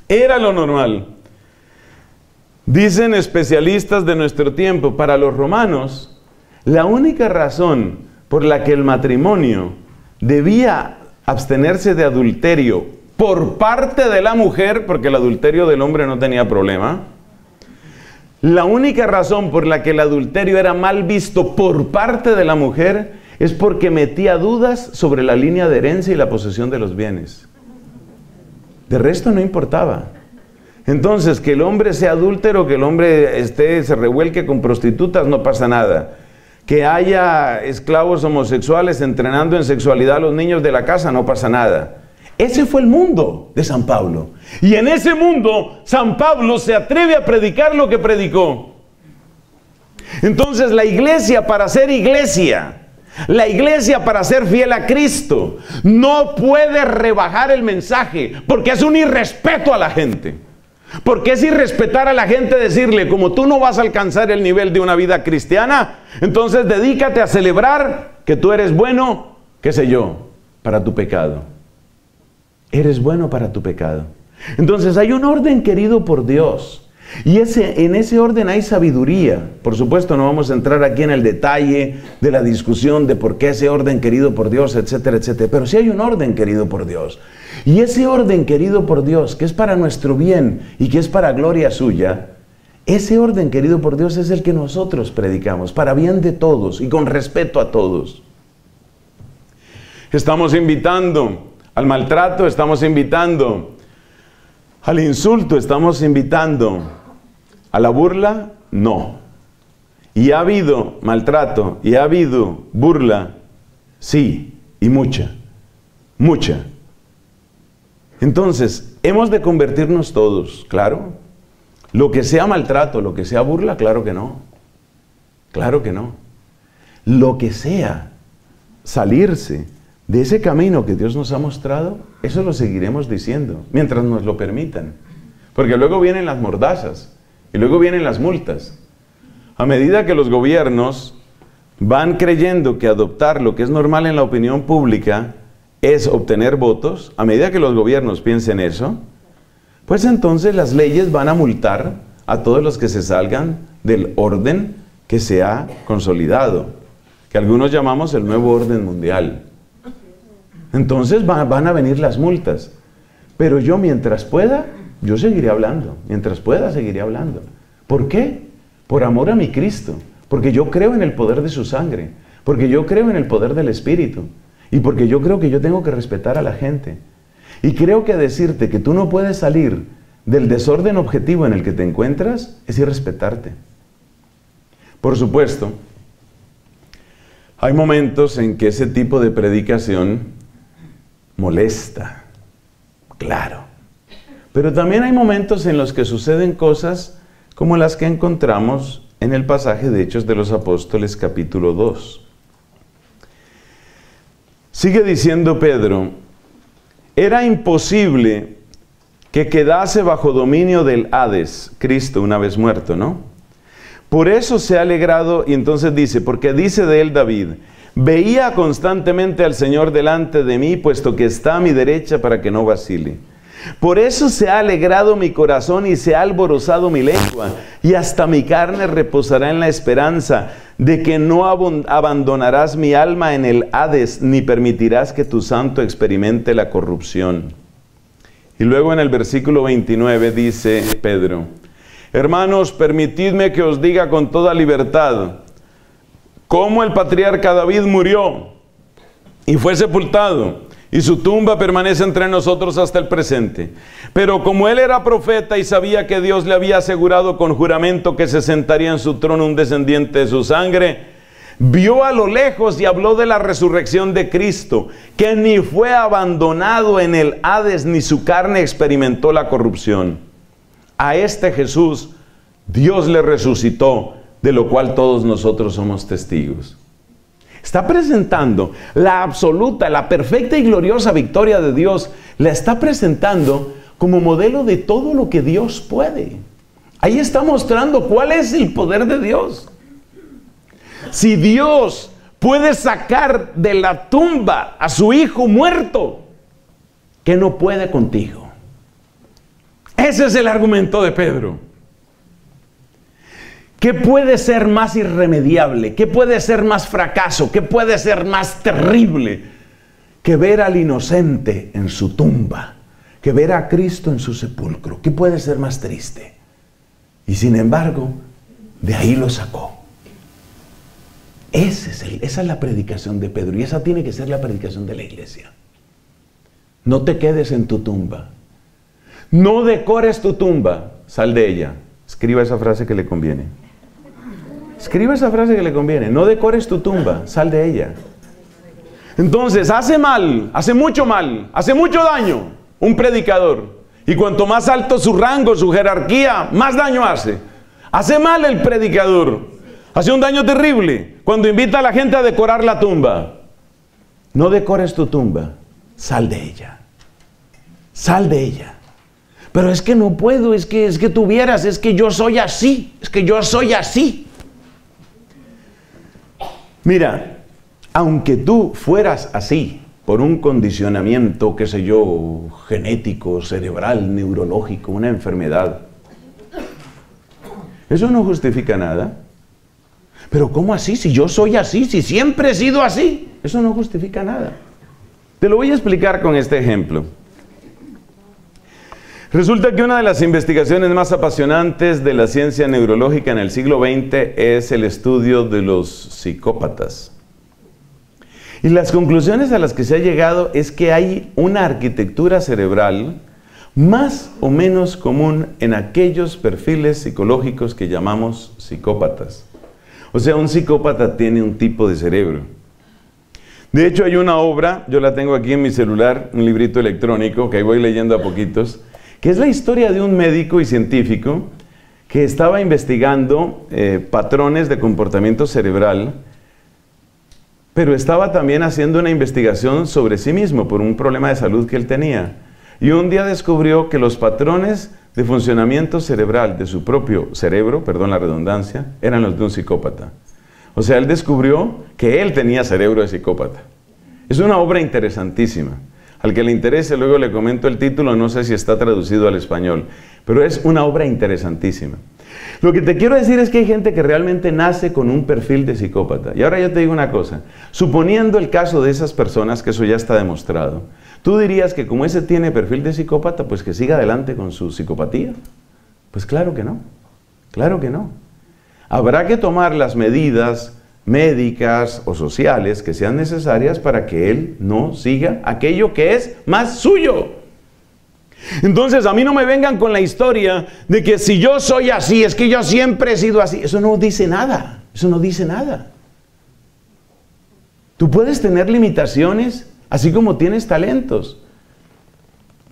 Era lo normal. Dicen especialistas de nuestro tiempo, para los romanos, la única razón por la que el matrimonio debía abstenerse de adulterio por parte de la mujer, porque el adulterio del hombre no tenía problema, la única razón por la que el adulterio era mal visto por parte de la mujer es porque metía dudas sobre la línea de herencia y la posesión de los bienes. De resto no importaba. Entonces, que el hombre sea adúltero, que el hombre esté, se revuelque con prostitutas, no pasa nada. Que haya esclavos homosexuales entrenando en sexualidad a los niños de la casa, no pasa nada. Ese fue el mundo de San Pablo. Y en ese mundo, San Pablo se atreve a predicar lo que predicó. Entonces, la iglesia, para ser iglesia, la iglesia para ser fiel a Cristo, no puede rebajar el mensaje, porque es un irrespeto a la gente. Porque es irrespetar a la gente decirle, como tú no vas a alcanzar el nivel de una vida cristiana, entonces dedícate a celebrar que tú eres bueno, qué sé yo, para tu pecado. Eres bueno para tu pecado. Entonces hay un orden querido por Dios. Y ese, en ese orden hay sabiduría. Por supuesto no vamos a entrar aquí en el detalle de la discusión de por qué ese orden querido por Dios, etcétera, etcétera. Pero sí hay un orden querido por Dios. Y ese orden querido por Dios, que es para nuestro bien y que es para gloria suya, ese orden querido por Dios es el que nosotros predicamos, para bien de todos y con respeto a todos. Estamos invitando al maltrato, estamos invitando al insulto, estamos invitando a la burla, no. Y ha habido maltrato, y ha habido burla, sí, y mucha, mucha. Entonces, hemos de convertirnos todos, claro. Lo que sea maltrato, lo que sea burla, claro que no. Claro que no. Lo que sea salirse de ese camino que Dios nos ha mostrado, eso lo seguiremos diciendo, mientras nos lo permitan. Porque luego vienen las mordazas, y luego vienen las multas. A medida que los gobiernos van creyendo que adoptar lo que es normal en la opinión pública es obtener votos, a medida que los gobiernos piensen eso, pues entonces las leyes van a multar a todos los que se salgan del orden que se ha consolidado, que algunos llamamos el nuevo orden mundial. Entonces va, van a venir las multas, pero yo mientras pueda, yo seguiré hablando, mientras pueda seguiré hablando. ¿Por qué? Por amor a mi Cristo, porque yo creo en el poder de su sangre, porque yo creo en el poder del Espíritu, y porque yo creo que yo tengo que respetar a la gente. Y creo que decirte que tú no puedes salir del desorden objetivo en el que te encuentras es irrespetarte. Por supuesto, hay momentos en que ese tipo de predicación molesta, claro. Pero también hay momentos en los que suceden cosas como las que encontramos en el pasaje de Hechos de los Apóstoles capítulo dos. Sigue diciendo Pedro, era imposible que quedase bajo dominio del Hades, Cristo una vez muerto, ¿no? Por eso se ha alegrado, y entonces dice, porque dice de él David, veía constantemente al Señor delante de mí, puesto que está a mi derecha para que no vacile. Por eso se ha alegrado mi corazón y se ha alborozado mi lengua, y hasta mi carne reposará en la esperanza de que no abandonarás mi alma en el Hades, ni permitirás que tu santo experimente la corrupción. Y luego en el versículo veintinueve dice Pedro, hermanos, permitidme que os diga con toda libertad, cómo el patriarca David murió y fue sepultado, y su tumba permanece entre nosotros hasta el presente. Pero como él era profeta y sabía que Dios le había asegurado con juramento que se sentaría en su trono un descendiente de su sangre, vio a lo lejos y habló de la resurrección de Cristo, que ni fue abandonado en el Hades, ni su carne experimentó la corrupción. A este Jesús Dios le resucitó, de lo cual todos nosotros somos testigos. Está presentando la absoluta, la perfecta y gloriosa victoria de Dios. La está presentando como modelo de todo lo que Dios puede. Ahí está mostrando cuál es el poder de Dios. Si Dios puede sacar de la tumba a su hijo muerto, ¿qué no puede contigo? Ese es el argumento de Pedro. ¿Qué puede ser más irremediable? ¿Qué puede ser más fracaso? ¿Qué puede ser más terrible que ver al inocente en su tumba? Que ver a Cristo en su sepulcro. ¿Qué puede ser más triste? Y sin embargo, de ahí lo sacó. Ese es el, esa es la predicación de Pedro y esa tiene que ser la predicación de la iglesia. No te quedes en tu tumba. No decores tu tumba. Sal de ella. Escriba esa frase que le conviene. Escriba esa frase que le conviene. No decores tu tumba. Sal de ella. Entonces, hace mal, hace mucho mal, hace mucho daño un predicador. Y cuanto más alto su rango, su jerarquía, más daño hace. Hace mal el predicador. Hace un daño terrible cuando invita a la gente a decorar la tumba. No decores tu tumba. Sal de ella. Sal de ella. Pero es que no puedo, es que, es que tuvieras, es que yo soy así, es que yo soy así. Mira, aunque tú fueras así, por un condicionamiento, qué sé yo, genético, cerebral, neurológico, una enfermedad, eso no justifica nada. Pero ¿cómo así? Si yo soy así, si siempre he sido así, eso no justifica nada. Te lo voy a explicar con este ejemplo. Resulta que una de las investigaciones más apasionantes de la ciencia neurológica en el siglo veinte es el estudio de los psicópatas. Y las conclusiones a las que se ha llegado es que hay una arquitectura cerebral más o menos común en aquellos perfiles psicológicos que llamamos psicópatas. O sea, un psicópata tiene un tipo de cerebro. De hecho, hay una obra, yo la tengo aquí en mi celular, un librito electrónico, que ahí voy leyendo a poquitos, que es la historia de un médico y científico que estaba investigando eh, patrones de comportamiento cerebral, pero estaba también haciendo una investigación sobre sí mismo por un problema de salud que él tenía. Y un día descubrió que los patrones de funcionamiento cerebral de su propio cerebro, perdón la redundancia, eran los de un psicópata. O sea, él descubrió que él tenía cerebro de psicópata. Es una obra interesantísima. Al que le interese, luego le comento el título, no sé si está traducido al español, pero es una obra interesantísima. Lo que te quiero decir es que hay gente que realmente nace con un perfil de psicópata. Y ahora yo te digo una cosa, suponiendo el caso de esas personas, que eso ya está demostrado, ¿tú dirías que como ese tiene perfil de psicópata, pues que siga adelante con su psicopatía? Pues claro que no, claro que no. Habrá que tomar las medidas médicas o sociales que sean necesarias para que él no siga aquello que es más suyo. Entonces, a mí no me vengan con la historia de que si yo soy así, es que yo siempre he sido así. Eso no dice nada, eso no dice nada. Tú puedes tener limitaciones, así como tienes talentos.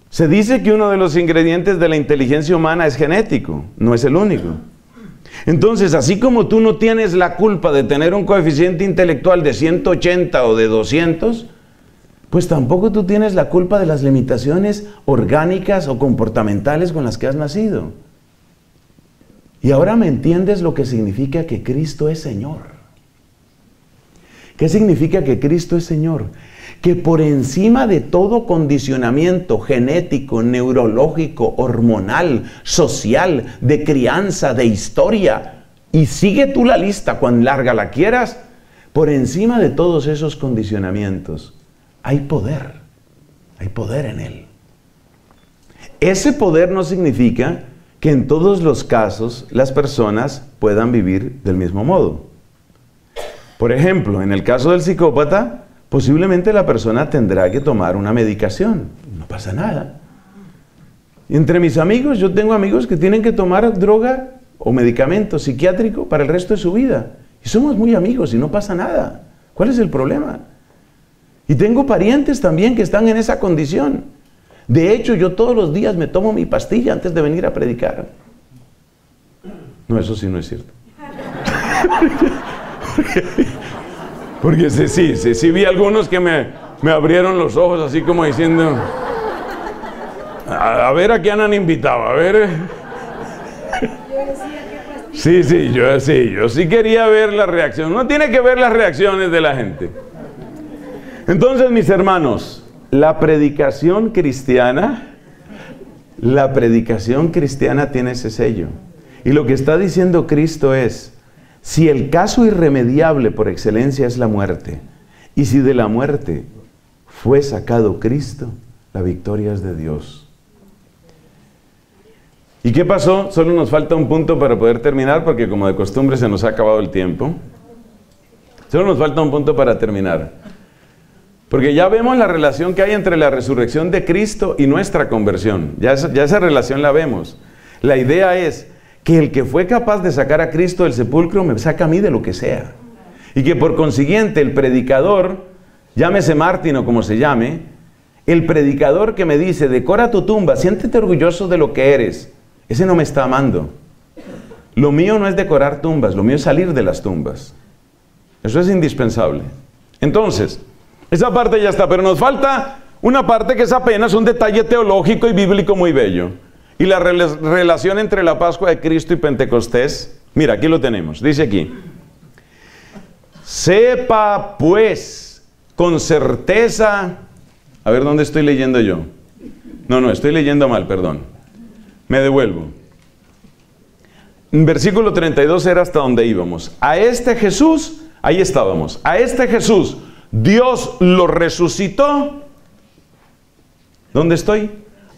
Se dice que uno de los ingredientes de la inteligencia humana es genético, no es el único. Entonces, así como tú no tienes la culpa de tener un coeficiente intelectual de ciento ochenta o de doscientos, pues tampoco tú tienes la culpa de las limitaciones orgánicas o comportamentales con las que has nacido. Y ahora me entiendes lo que significa que Cristo es Señor. ¿Qué significa que Cristo es Señor? Que por encima de todo condicionamiento genético, neurológico, hormonal, social, de crianza, de historia, y sigue tú la lista, cuán larga la quieras, por encima de todos esos condicionamientos, hay poder, hay poder en Él. Ese poder no significa que en todos los casos las personas puedan vivir del mismo modo. Por ejemplo, en el caso del psicópata, posiblemente la persona tendrá que tomar una medicación. No pasa nada. Entre mis amigos, yo tengo amigos que tienen que tomar droga o medicamento psiquiátrico para el resto de su vida. Y somos muy amigos y no pasa nada. ¿Cuál es el problema? Y tengo parientes también que están en esa condición. De hecho, yo todos los días me tomo mi pastilla antes de venir a predicar. No, eso sí no es cierto. Porque sí, sí, sí, sí vi algunos que me, me abrieron los ojos así como diciendo, a, a ver a quién han invitado, a ver. Sí, sí, yo sí, yo sí quería ver la reacción. Uno tiene que ver las reacciones de la gente. Entonces, mis hermanos, la predicación cristiana, la predicación cristiana tiene ese sello. Y lo que está diciendo Cristo es, si el caso irremediable por excelencia es la muerte, y si de la muerte fue sacado Cristo, la victoria es de Dios. ¿Y qué pasó? Solo nos falta un punto para poder terminar, porque como de costumbre se nos ha acabado el tiempo. Solo nos falta un punto para terminar. Porque ya vemos la relación que hay entre la resurrección de Cristo y nuestra conversión. Ya, eso, ya esa relación la vemos. La idea es que el que fue capaz de sacar a Cristo del sepulcro me saca a mí de lo que sea. Y que por consiguiente el predicador, llámese Martin o como se llame, el predicador que me dice, decora tu tumba, siéntete orgulloso de lo que eres, ese no me está amando. Lo mío no es decorar tumbas, lo mío es salir de las tumbas. Eso es indispensable. Entonces, esa parte ya está, pero nos falta una parte que es apenas un detalle teológico y bíblico muy bello. Y la rel relación entre la Pascua de Cristo y Pentecostés, mira, aquí lo tenemos, dice aquí: sepa pues con certeza, a ver, ¿dónde estoy leyendo yo? No, no, estoy leyendo mal, perdón. Me devuelvo. En versículo treinta y dos era hasta donde íbamos. A este Jesús, ahí estábamos, a este Jesús Dios lo resucitó. ¿Dónde estoy?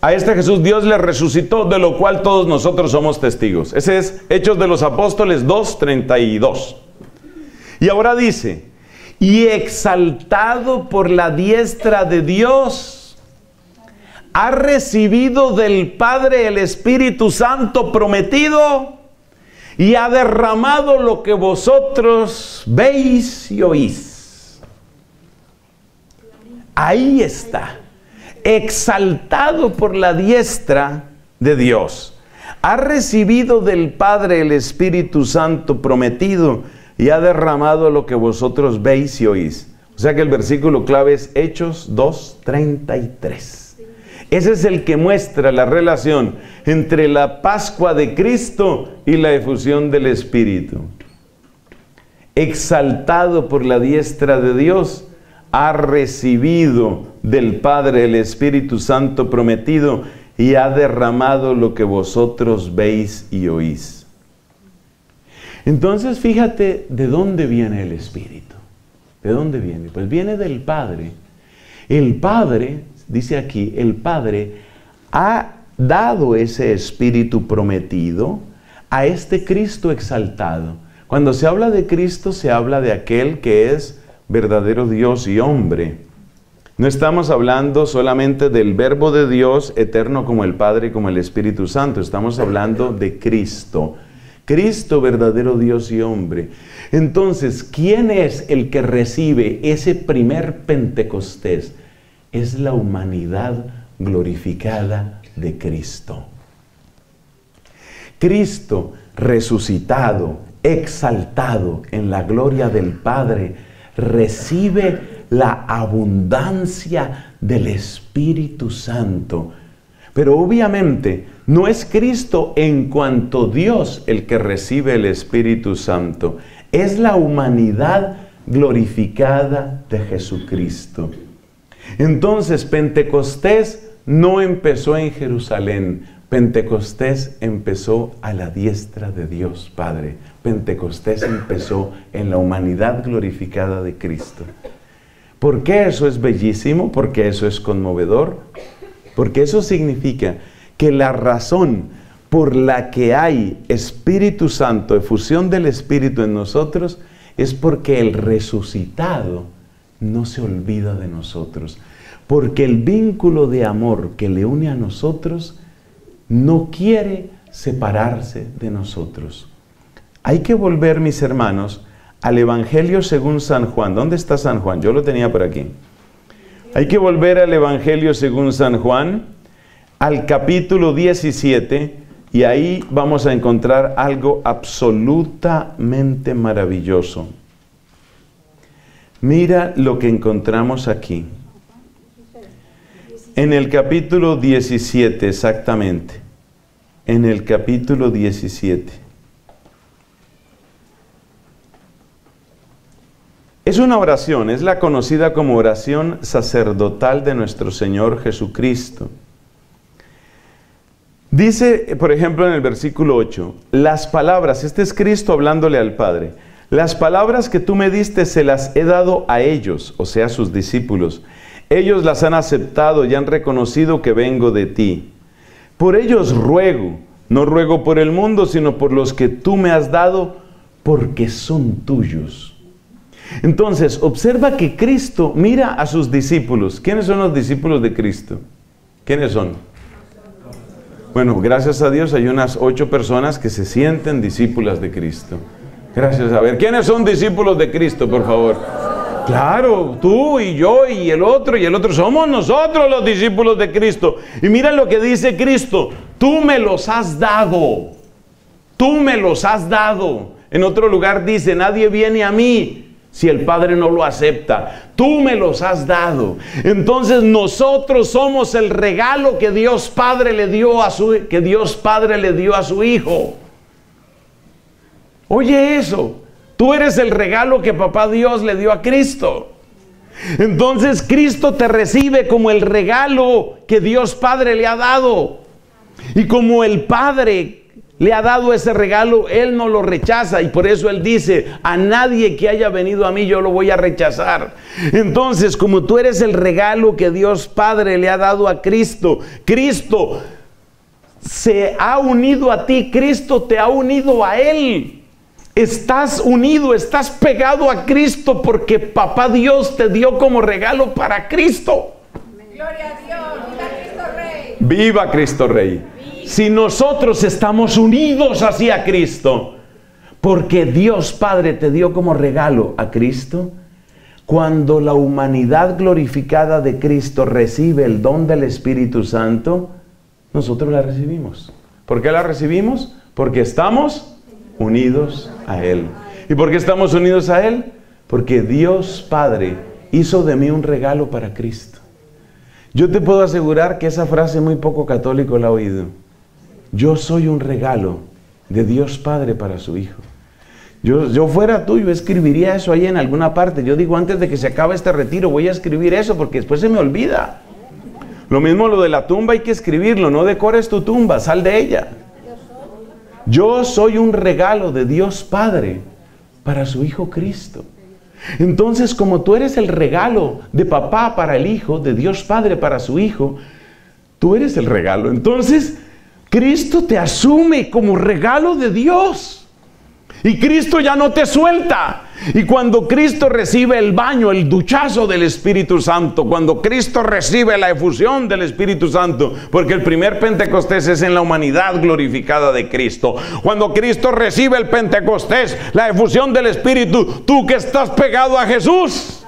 A este Jesús Dios le resucitó, de lo cual todos nosotros somos testigos. Ese es Hechos de los Apóstoles dos, treinta y dos. Y ahora dice, y exaltado por la diestra de Dios, ha recibido del Padre el Espíritu Santo prometido y ha derramado lo que vosotros veis y oís. Ahí está. Exaltado por la diestra de Dios, ha recibido del Padre el Espíritu Santo prometido y ha derramado lo que vosotros veis y oís. O sea que el versículo clave es Hechos dos, treinta y tres. Ese es el que muestra la relación entre la Pascua de Cristo y la efusión del Espíritu. Exaltado por la diestra de Dios, ha recibido del Padre el Espíritu Santo prometido y ha derramado lo que vosotros veis y oís. Entonces, fíjate de dónde viene el Espíritu. ¿De dónde viene? Pues viene del Padre. El Padre, dice aquí, el Padre ha dado ese Espíritu prometido a este Cristo exaltado. Cuando se habla de Cristo, se habla de aquel que es verdadero Dios y hombre. No estamos hablando solamente del Verbo de Dios, eterno como el Padre y como el Espíritu Santo. Estamos hablando de Cristo. Cristo, verdadero Dios y hombre. Entonces, ¿quién es el que recibe ese primer Pentecostés? Es la humanidad glorificada de Cristo. Cristo resucitado, exaltado en la gloria del Padre, recibe la abundancia del Espíritu Santo. Pero obviamente no es Cristo en cuanto Dios el que recibe el Espíritu Santo, es la humanidad glorificada de Jesucristo. Entonces, Pentecostés no empezó en Jerusalén, Pentecostés empezó a la diestra de Dios Padre. Pentecostés empezó en la humanidad glorificada de Cristo. ¿Por qué eso es bellísimo? ¿Por qué eso es conmovedor? Porque eso significa que la razón por la que hay Espíritu Santo, efusión del Espíritu en nosotros, es porque el resucitado no se olvida de nosotros. Porque el vínculo de amor que le une a nosotros no quiere separarse de nosotros. Hay que volver, mis hermanos, al Evangelio según San Juan. ¿Dónde está San Juan? Yo lo tenía por aquí. Hay que volver al Evangelio según San Juan, al capítulo diecisiete, y ahí vamos a encontrar algo absolutamente maravilloso. Mira lo que encontramos aquí. En el capítulo diecisiete, exactamente. En el capítulo diecisiete. Es una oración, es la conocida como oración sacerdotal de nuestro Señor Jesucristo. Dice, por ejemplo, en el versículo ocho, las palabras, este es Cristo hablándole al Padre, las palabras que tú me diste se las he dado a ellos, o sea, a sus discípulos. Ellos las han aceptado y han reconocido que vengo de ti. Por ellos ruego, no ruego por el mundo, sino por los que tú me has dado, porque son tuyos. Entonces, observa que Cristo mira a sus discípulos. ¿Quiénes son los discípulos de Cristo? ¿Quiénes son? Bueno, gracias a Dios hay unas ocho personas que se sienten discípulas de Cristo. Gracias. A ver, ¿quiénes son discípulos de Cristo, por favor? Claro, tú y yo y el otro y el otro. Somos nosotros los discípulos de Cristo. Y mira lo que dice Cristo. Tú me los has dado. Tú me los has dado. En otro lugar dice, nadie viene a mí si el Padre no lo acepta. Tú me los has dado. Entonces nosotros somos el regalo que Dios Padre le dio a su, que Dios Padre le dio a su Hijo. Oye eso. Tú eres el regalo que Papá Dios le dio a Cristo. Entonces Cristo te recibe como el regalo que Dios Padre le ha dado. Y como el Padre le ha dado ese regalo, Él no lo rechaza, y por eso Él dice, a nadie que haya venido a mí yo lo voy a rechazar. Entonces, como tú eres el regalo que Dios Padre le ha dado a Cristo, Cristo se ha unido a ti, Cristo te ha unido a Él. Estás unido, estás pegado a Cristo porque Papá Dios te dio como regalo para Cristo. Gloria a Dios, viva Cristo Rey. Viva Cristo Rey. Si nosotros estamos unidos hacia Cristo, porque Dios Padre te dio como regalo a Cristo, cuando la humanidad glorificada de Cristo recibe el don del Espíritu Santo, nosotros la recibimos. ¿Por qué la recibimos? Porque estamos unidos a Él. ¿Y por qué estamos unidos a Él? Porque Dios Padre hizo de mí un regalo para Cristo. Yo te puedo asegurar que esa frase muy poco católico la ha oído. Yo soy un regalo de Dios Padre para su Hijo. Yo, yo fuera tú, yo escribiría eso ahí en alguna parte. Yo digo, antes de que se acabe este retiro voy a escribir eso porque después se me olvida. Lo mismo lo de la tumba, hay que escribirlo. No decores tu tumba, sal de ella. Yo soy un regalo de Dios Padre para su Hijo Cristo. Entonces, como tú eres el regalo de papá para el Hijo, de Dios Padre para su Hijo, tú eres el regalo. Entonces Cristo te asume como regalo de Dios. Y Cristo ya no te suelta. Y cuando Cristo recibe el baño, el duchazo del Espíritu Santo, cuando Cristo recibe la efusión del Espíritu Santo, porque el primer Pentecostés es en la humanidad glorificada de Cristo. Cuando Cristo recibe el Pentecostés, la efusión del Espíritu, tú que estás pegado a Jesús,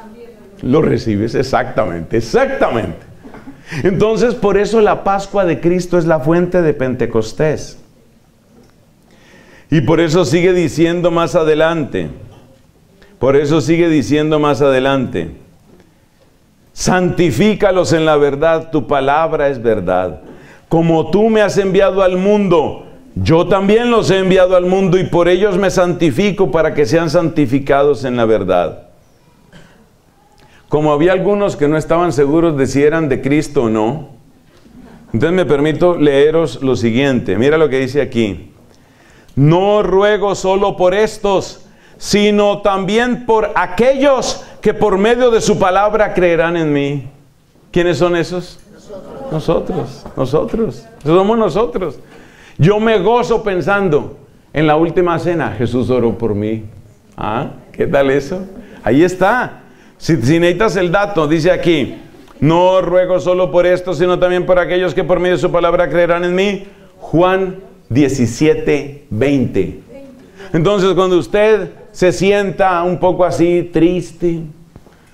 lo recibes exactamente, exactamente. Entonces, por eso la Pascua de Cristo es la fuente de Pentecostés. Y por eso sigue diciendo más adelante, por eso sigue diciendo más adelante, santifícalos en la verdad, tu palabra es verdad. Como tú me has enviado al mundo, yo también los he enviado al mundo y por ellos me santifico para que sean santificados en la verdad. Como había algunos que no estaban seguros de si eran de Cristo o no, entonces me permito leeros lo siguiente. Mira lo que dice aquí. No ruego solo por estos, sino también por aquellos que por medio de su palabra creerán en mí. ¿Quiénes son esos? Nosotros. Nosotros. Nosotros. Somos nosotros. Yo me gozo pensando, en la última cena Jesús oró por mí. ¿Ah? ¿Qué tal eso? Ahí está. Si, si necesitas el dato, dice aquí, no ruego solo por esto, sino también por aquellos que por medio de su palabra creerán en mí. Juan diecisiete, veinte. Entonces, cuando usted se sienta un poco así, triste,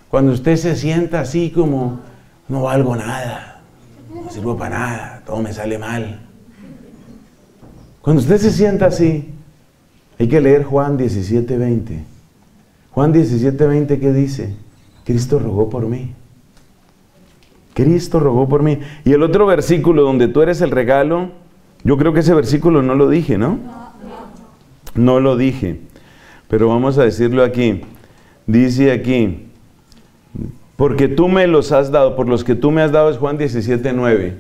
cuando usted se sienta así como, no valgo nada, no sirvo para nada, todo me sale mal. Cuando usted se sienta así, hay que leer Juan diecisiete, veinte. Juan diecisiete, veinte, ¿qué dice? Cristo rogó por mí. Cristo rogó por mí. Y el otro versículo donde tú eres el regalo, yo creo que ese versículo no lo dije, ¿no? No lo dije. Pero vamos a decirlo aquí. Dice aquí, porque tú me los has dado, por los que tú me has dado es Juan diecisiete, nueve.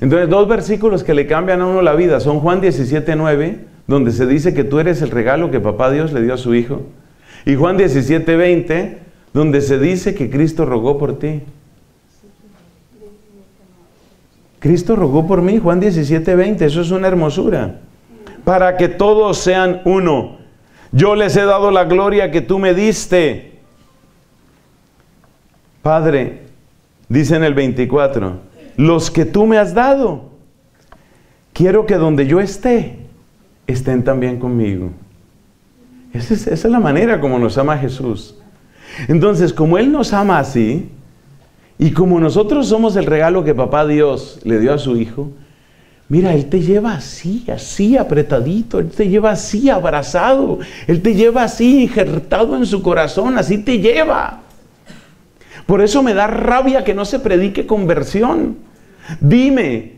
Entonces, dos versículos que le cambian a uno la vida son Juan diecisiete, nueve, donde se dice que tú eres el regalo que Papá Dios le dio a su Hijo. Y Juan diecisiete, veinte, donde se dice que Cristo rogó por ti. Cristo rogó por mí, Juan diecisiete, veinte, eso es una hermosura. Para que todos sean uno. Yo les he dado la gloria que tú me diste, Padre, dice en el veinticuatro, los que tú me has dado, quiero que donde yo esté, estén también conmigo. Esa es, esa es la manera como nos ama Jesús. Entonces, como Él nos ama así, y como nosotros somos el regalo que Papá Dios le dio a su Hijo, mira, Él te lleva así, así apretadito, Él te lleva así abrazado, Él te lleva así injertado en su corazón, así te lleva. Por eso me da rabia que no se predique conversión. Dime,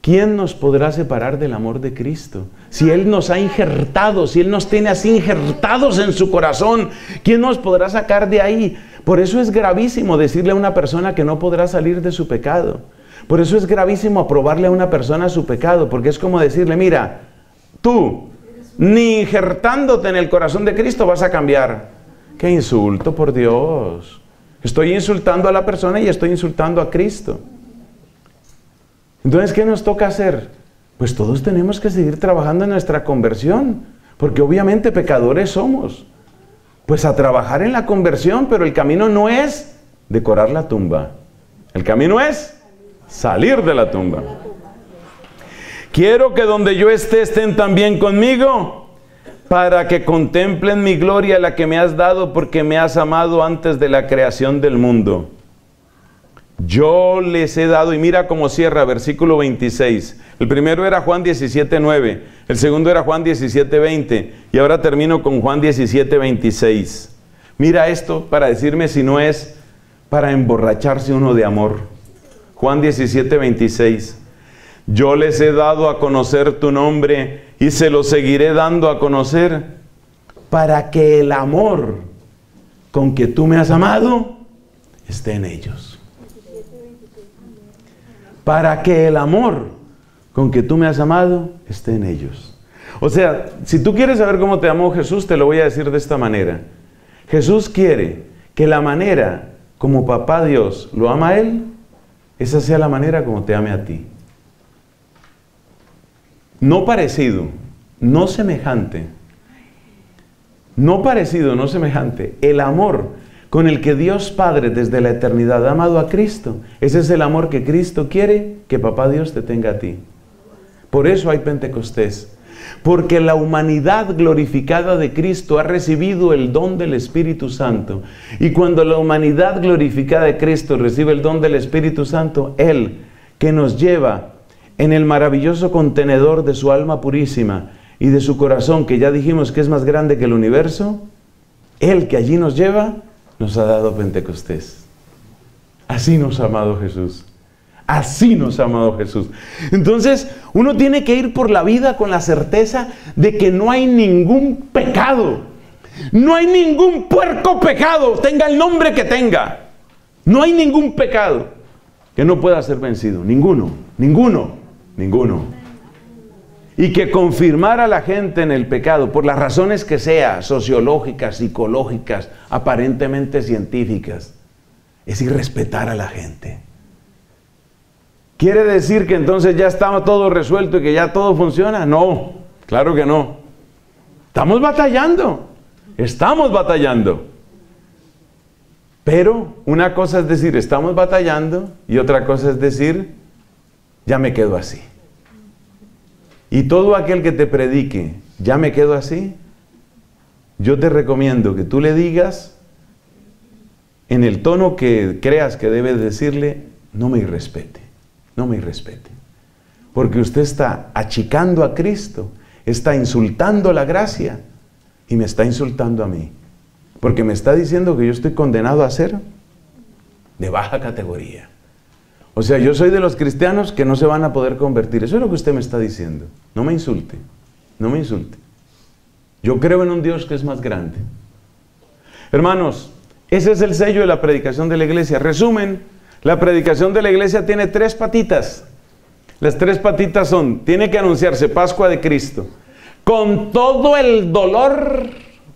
¿quién nos podrá separar del amor de Cristo? Si Él nos ha injertado, si Él nos tiene así injertados en su corazón, ¿quién nos podrá sacar de ahí? Por eso es gravísimo decirle a una persona que no podrá salir de su pecado. Por eso es gravísimo aprobarle a una persona su pecado, porque es como decirle, mira, tú, ni injertándote en el corazón de Cristo vas a cambiar. ¡Qué insulto, por Dios! Estoy insultando a la persona y estoy insultando a Cristo. Entonces, ¿qué nos toca hacer? Pues todos tenemos que seguir trabajando en nuestra conversión, porque obviamente pecadores somos. Pues a trabajar en la conversión, pero el camino no es decorar la tumba. El camino es salir de la tumba. Quiero que donde yo esté, estén también conmigo, para que contemplen mi gloria, la que me has dado, porque me has amado antes de la creación del mundo. Yo les he dado, y mira cómo cierra, versículo veintiséis. El primero era Juan diecisiete nueve, el segundo era Juan diecisiete veinte, y ahora termino con Juan diecisiete veintiséis. Mira esto para decirme si no es para emborracharse uno de amor. Juan diecisiete veintiséis. Yo les he dado a conocer tu nombre, y se lo seguiré dando a conocer, para que el amor con que tú me has amado esté en ellos. Para que el amor con que tú me has amado esté en ellos. O sea, si tú quieres saber cómo te amó Jesús, te lo voy a decir de esta manera. Jesús quiere que la manera como Papá Dios lo ama a Él, esa sea la manera como te ame a ti. No parecido, no semejante. No parecido, no semejante. El amor con el que Dios Padre desde la eternidad ha amado a Cristo, ese es el amor que Cristo quiere que Papá Dios te tenga a ti. Por eso hay Pentecostés, porque la humanidad glorificada de Cristo ha recibido el don del Espíritu Santo, y cuando la humanidad glorificada de Cristo recibe el don del Espíritu Santo, Él, que nos lleva en el maravilloso contenedor de su alma purísima y de su corazón, que ya dijimos que es más grande que el universo, Él que allí nos lleva, nos ha dado Pentecostés. Así nos ha amado Jesús. Así nos ha amado Jesús. Entonces, uno tiene que ir por la vida con la certeza de que no hay ningún pecado. No hay ningún puerco pecado, tenga el nombre que tenga. No hay ningún pecado que no pueda ser vencido. Ninguno, ninguno, ninguno. Y que confirmar a la gente en el pecado, por las razones que sea, sociológicas, psicológicas, aparentemente científicas, es irrespetar a la gente. ¿Quiere decir que entonces ya está todo resuelto y que ya todo funciona? No, claro que no. Estamos batallando, estamos batallando. Pero una cosa es decir, estamos batallando, y otra cosa es decir, ya me quedo así. Y todo aquel que te predique, ya me quedo así, yo te recomiendo que tú le digas, en el tono que creas que debes decirle, no me irrespete, no me irrespete. Porque usted está achicando a Cristo, está insultando la gracia, y me está insultando a mí. Porque me está diciendo que yo estoy condenado a ser de baja categoría. O sea, yo soy de los cristianos que no se van a poder convertir. Eso es lo que usted me está diciendo. No me insulte, no me insulte. Yo creo en un Dios que es más grande. Hermanos, ese es el sello de la predicación de la iglesia. Resumen, la predicación de la iglesia tiene tres patitas. Las tres patitas son, tiene que anunciarse Pascua de Cristo, con todo el dolor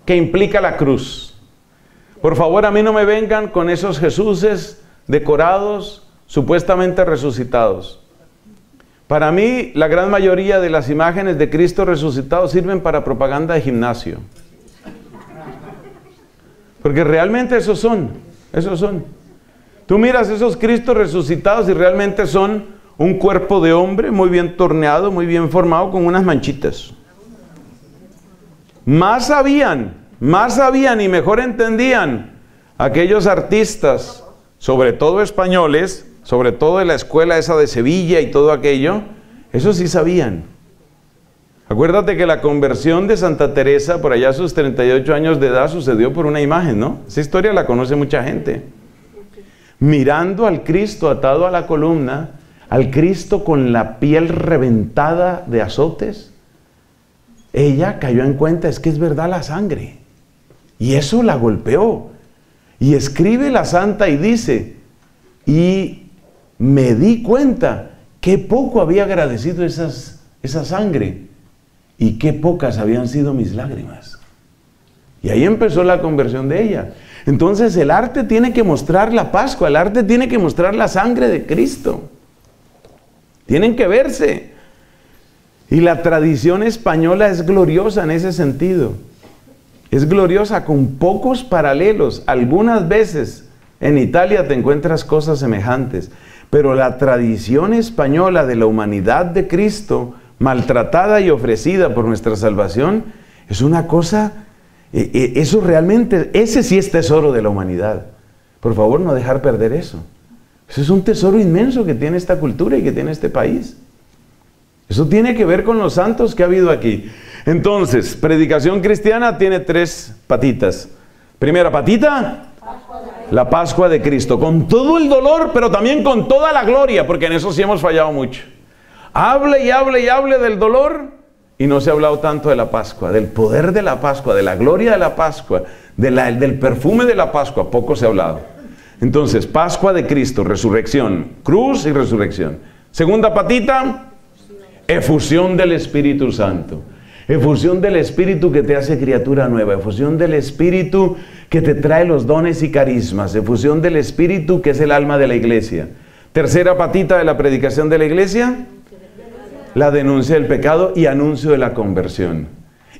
que implica la cruz. Por favor, a mí no me vengan con esos Jesuses decorados, supuestamente resucitados. Para mí, la gran mayoría de las imágenes de Cristo resucitado sirven para propaganda de gimnasio. Porque realmente esos son, esos son. Tú miras esos Cristos resucitados y realmente son un cuerpo de hombre muy bien torneado, muy bien formado, con unas manchitas. Más sabían, más sabían y mejor entendían aquellos artistas, sobre todo españoles, sobre todo de la escuela esa de Sevilla y todo aquello, eso sí sabían. Acuérdate que la conversión de Santa Teresa, por allá a sus treinta y ocho años de edad, sucedió por una imagen, ¿no? Esa historia la conoce mucha gente. Mirando al Cristo atado a la columna, al Cristo con la piel reventada de azotes, ella cayó en cuenta, es que es verdad la sangre. Y eso la golpeó. Y escribe la santa y dice, y me di cuenta que poco había agradecido esas, esa sangre y qué pocas habían sido mis lágrimas. Y ahí empezó la conversión de ella. Entonces el arte tiene que mostrar la Pascua, el arte tiene que mostrar la sangre de Cristo. Tienen que verse. Y la tradición española es gloriosa en ese sentido. Es gloriosa con pocos paralelos. Algunas veces en Italia te encuentras cosas semejantes. Pero la tradición española de la humanidad de Cristo, maltratada y ofrecida por nuestra salvación, es una cosa, eso realmente, ese sí es tesoro de la humanidad. Por favor, no dejar perder eso. Eso es un tesoro inmenso que tiene esta cultura y que tiene este país. Eso tiene que ver con los santos que ha habido aquí. Entonces, predicación cristiana tiene tres patitas. Primera patita, la Pascua de Cristo. Con todo el dolor, pero también con toda la gloria, porque en eso sí hemos fallado mucho. Hable y hable y hable del dolor, y no se ha hablado tanto de la Pascua, del poder de la Pascua, de la gloria de la Pascua, de la, del perfume de la Pascua, poco se ha hablado. Entonces, Pascua de Cristo, resurrección, cruz y resurrección. Segunda patita, efusión del Espíritu Santo, efusión del Espíritu que te hace criatura nueva, efusión del Espíritu que te trae los dones y carismas, efusión del Espíritu que es el alma de la Iglesia. Tercera patita de la predicación de la Iglesia, la denuncia del pecado y anuncio de la conversión.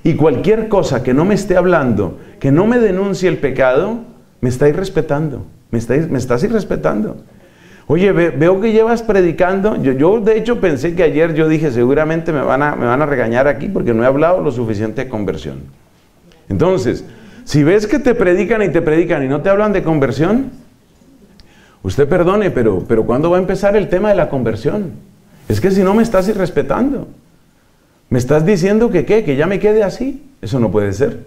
Y cualquier cosa que no me esté hablando, que no me denuncie el pecado, me estáis respetando, me estáis, me estás irrespetando. Oye, ve, veo que llevas predicando. Yo, yo de hecho pensé que ayer yo dije, seguramente me van, a, me van a regañar aquí porque no he hablado lo suficiente de conversión. Entonces, si ves que te predican y te predican y no te hablan de conversión, usted perdone, pero, pero ¿cuándo va a empezar el tema de la conversión? Es que si no me estás irrespetando. Me estás diciendo que ¿qué? Que ya me quede así. Eso no puede ser.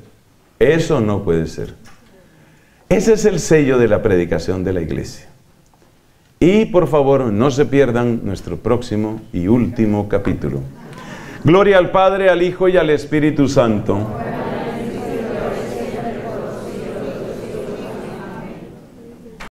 Eso no puede ser. Ese es el sello de la predicación de la Iglesia. Y por favor, no se pierdan nuestro próximo y último capítulo. Gloria al Padre, al Hijo y al Espíritu Santo.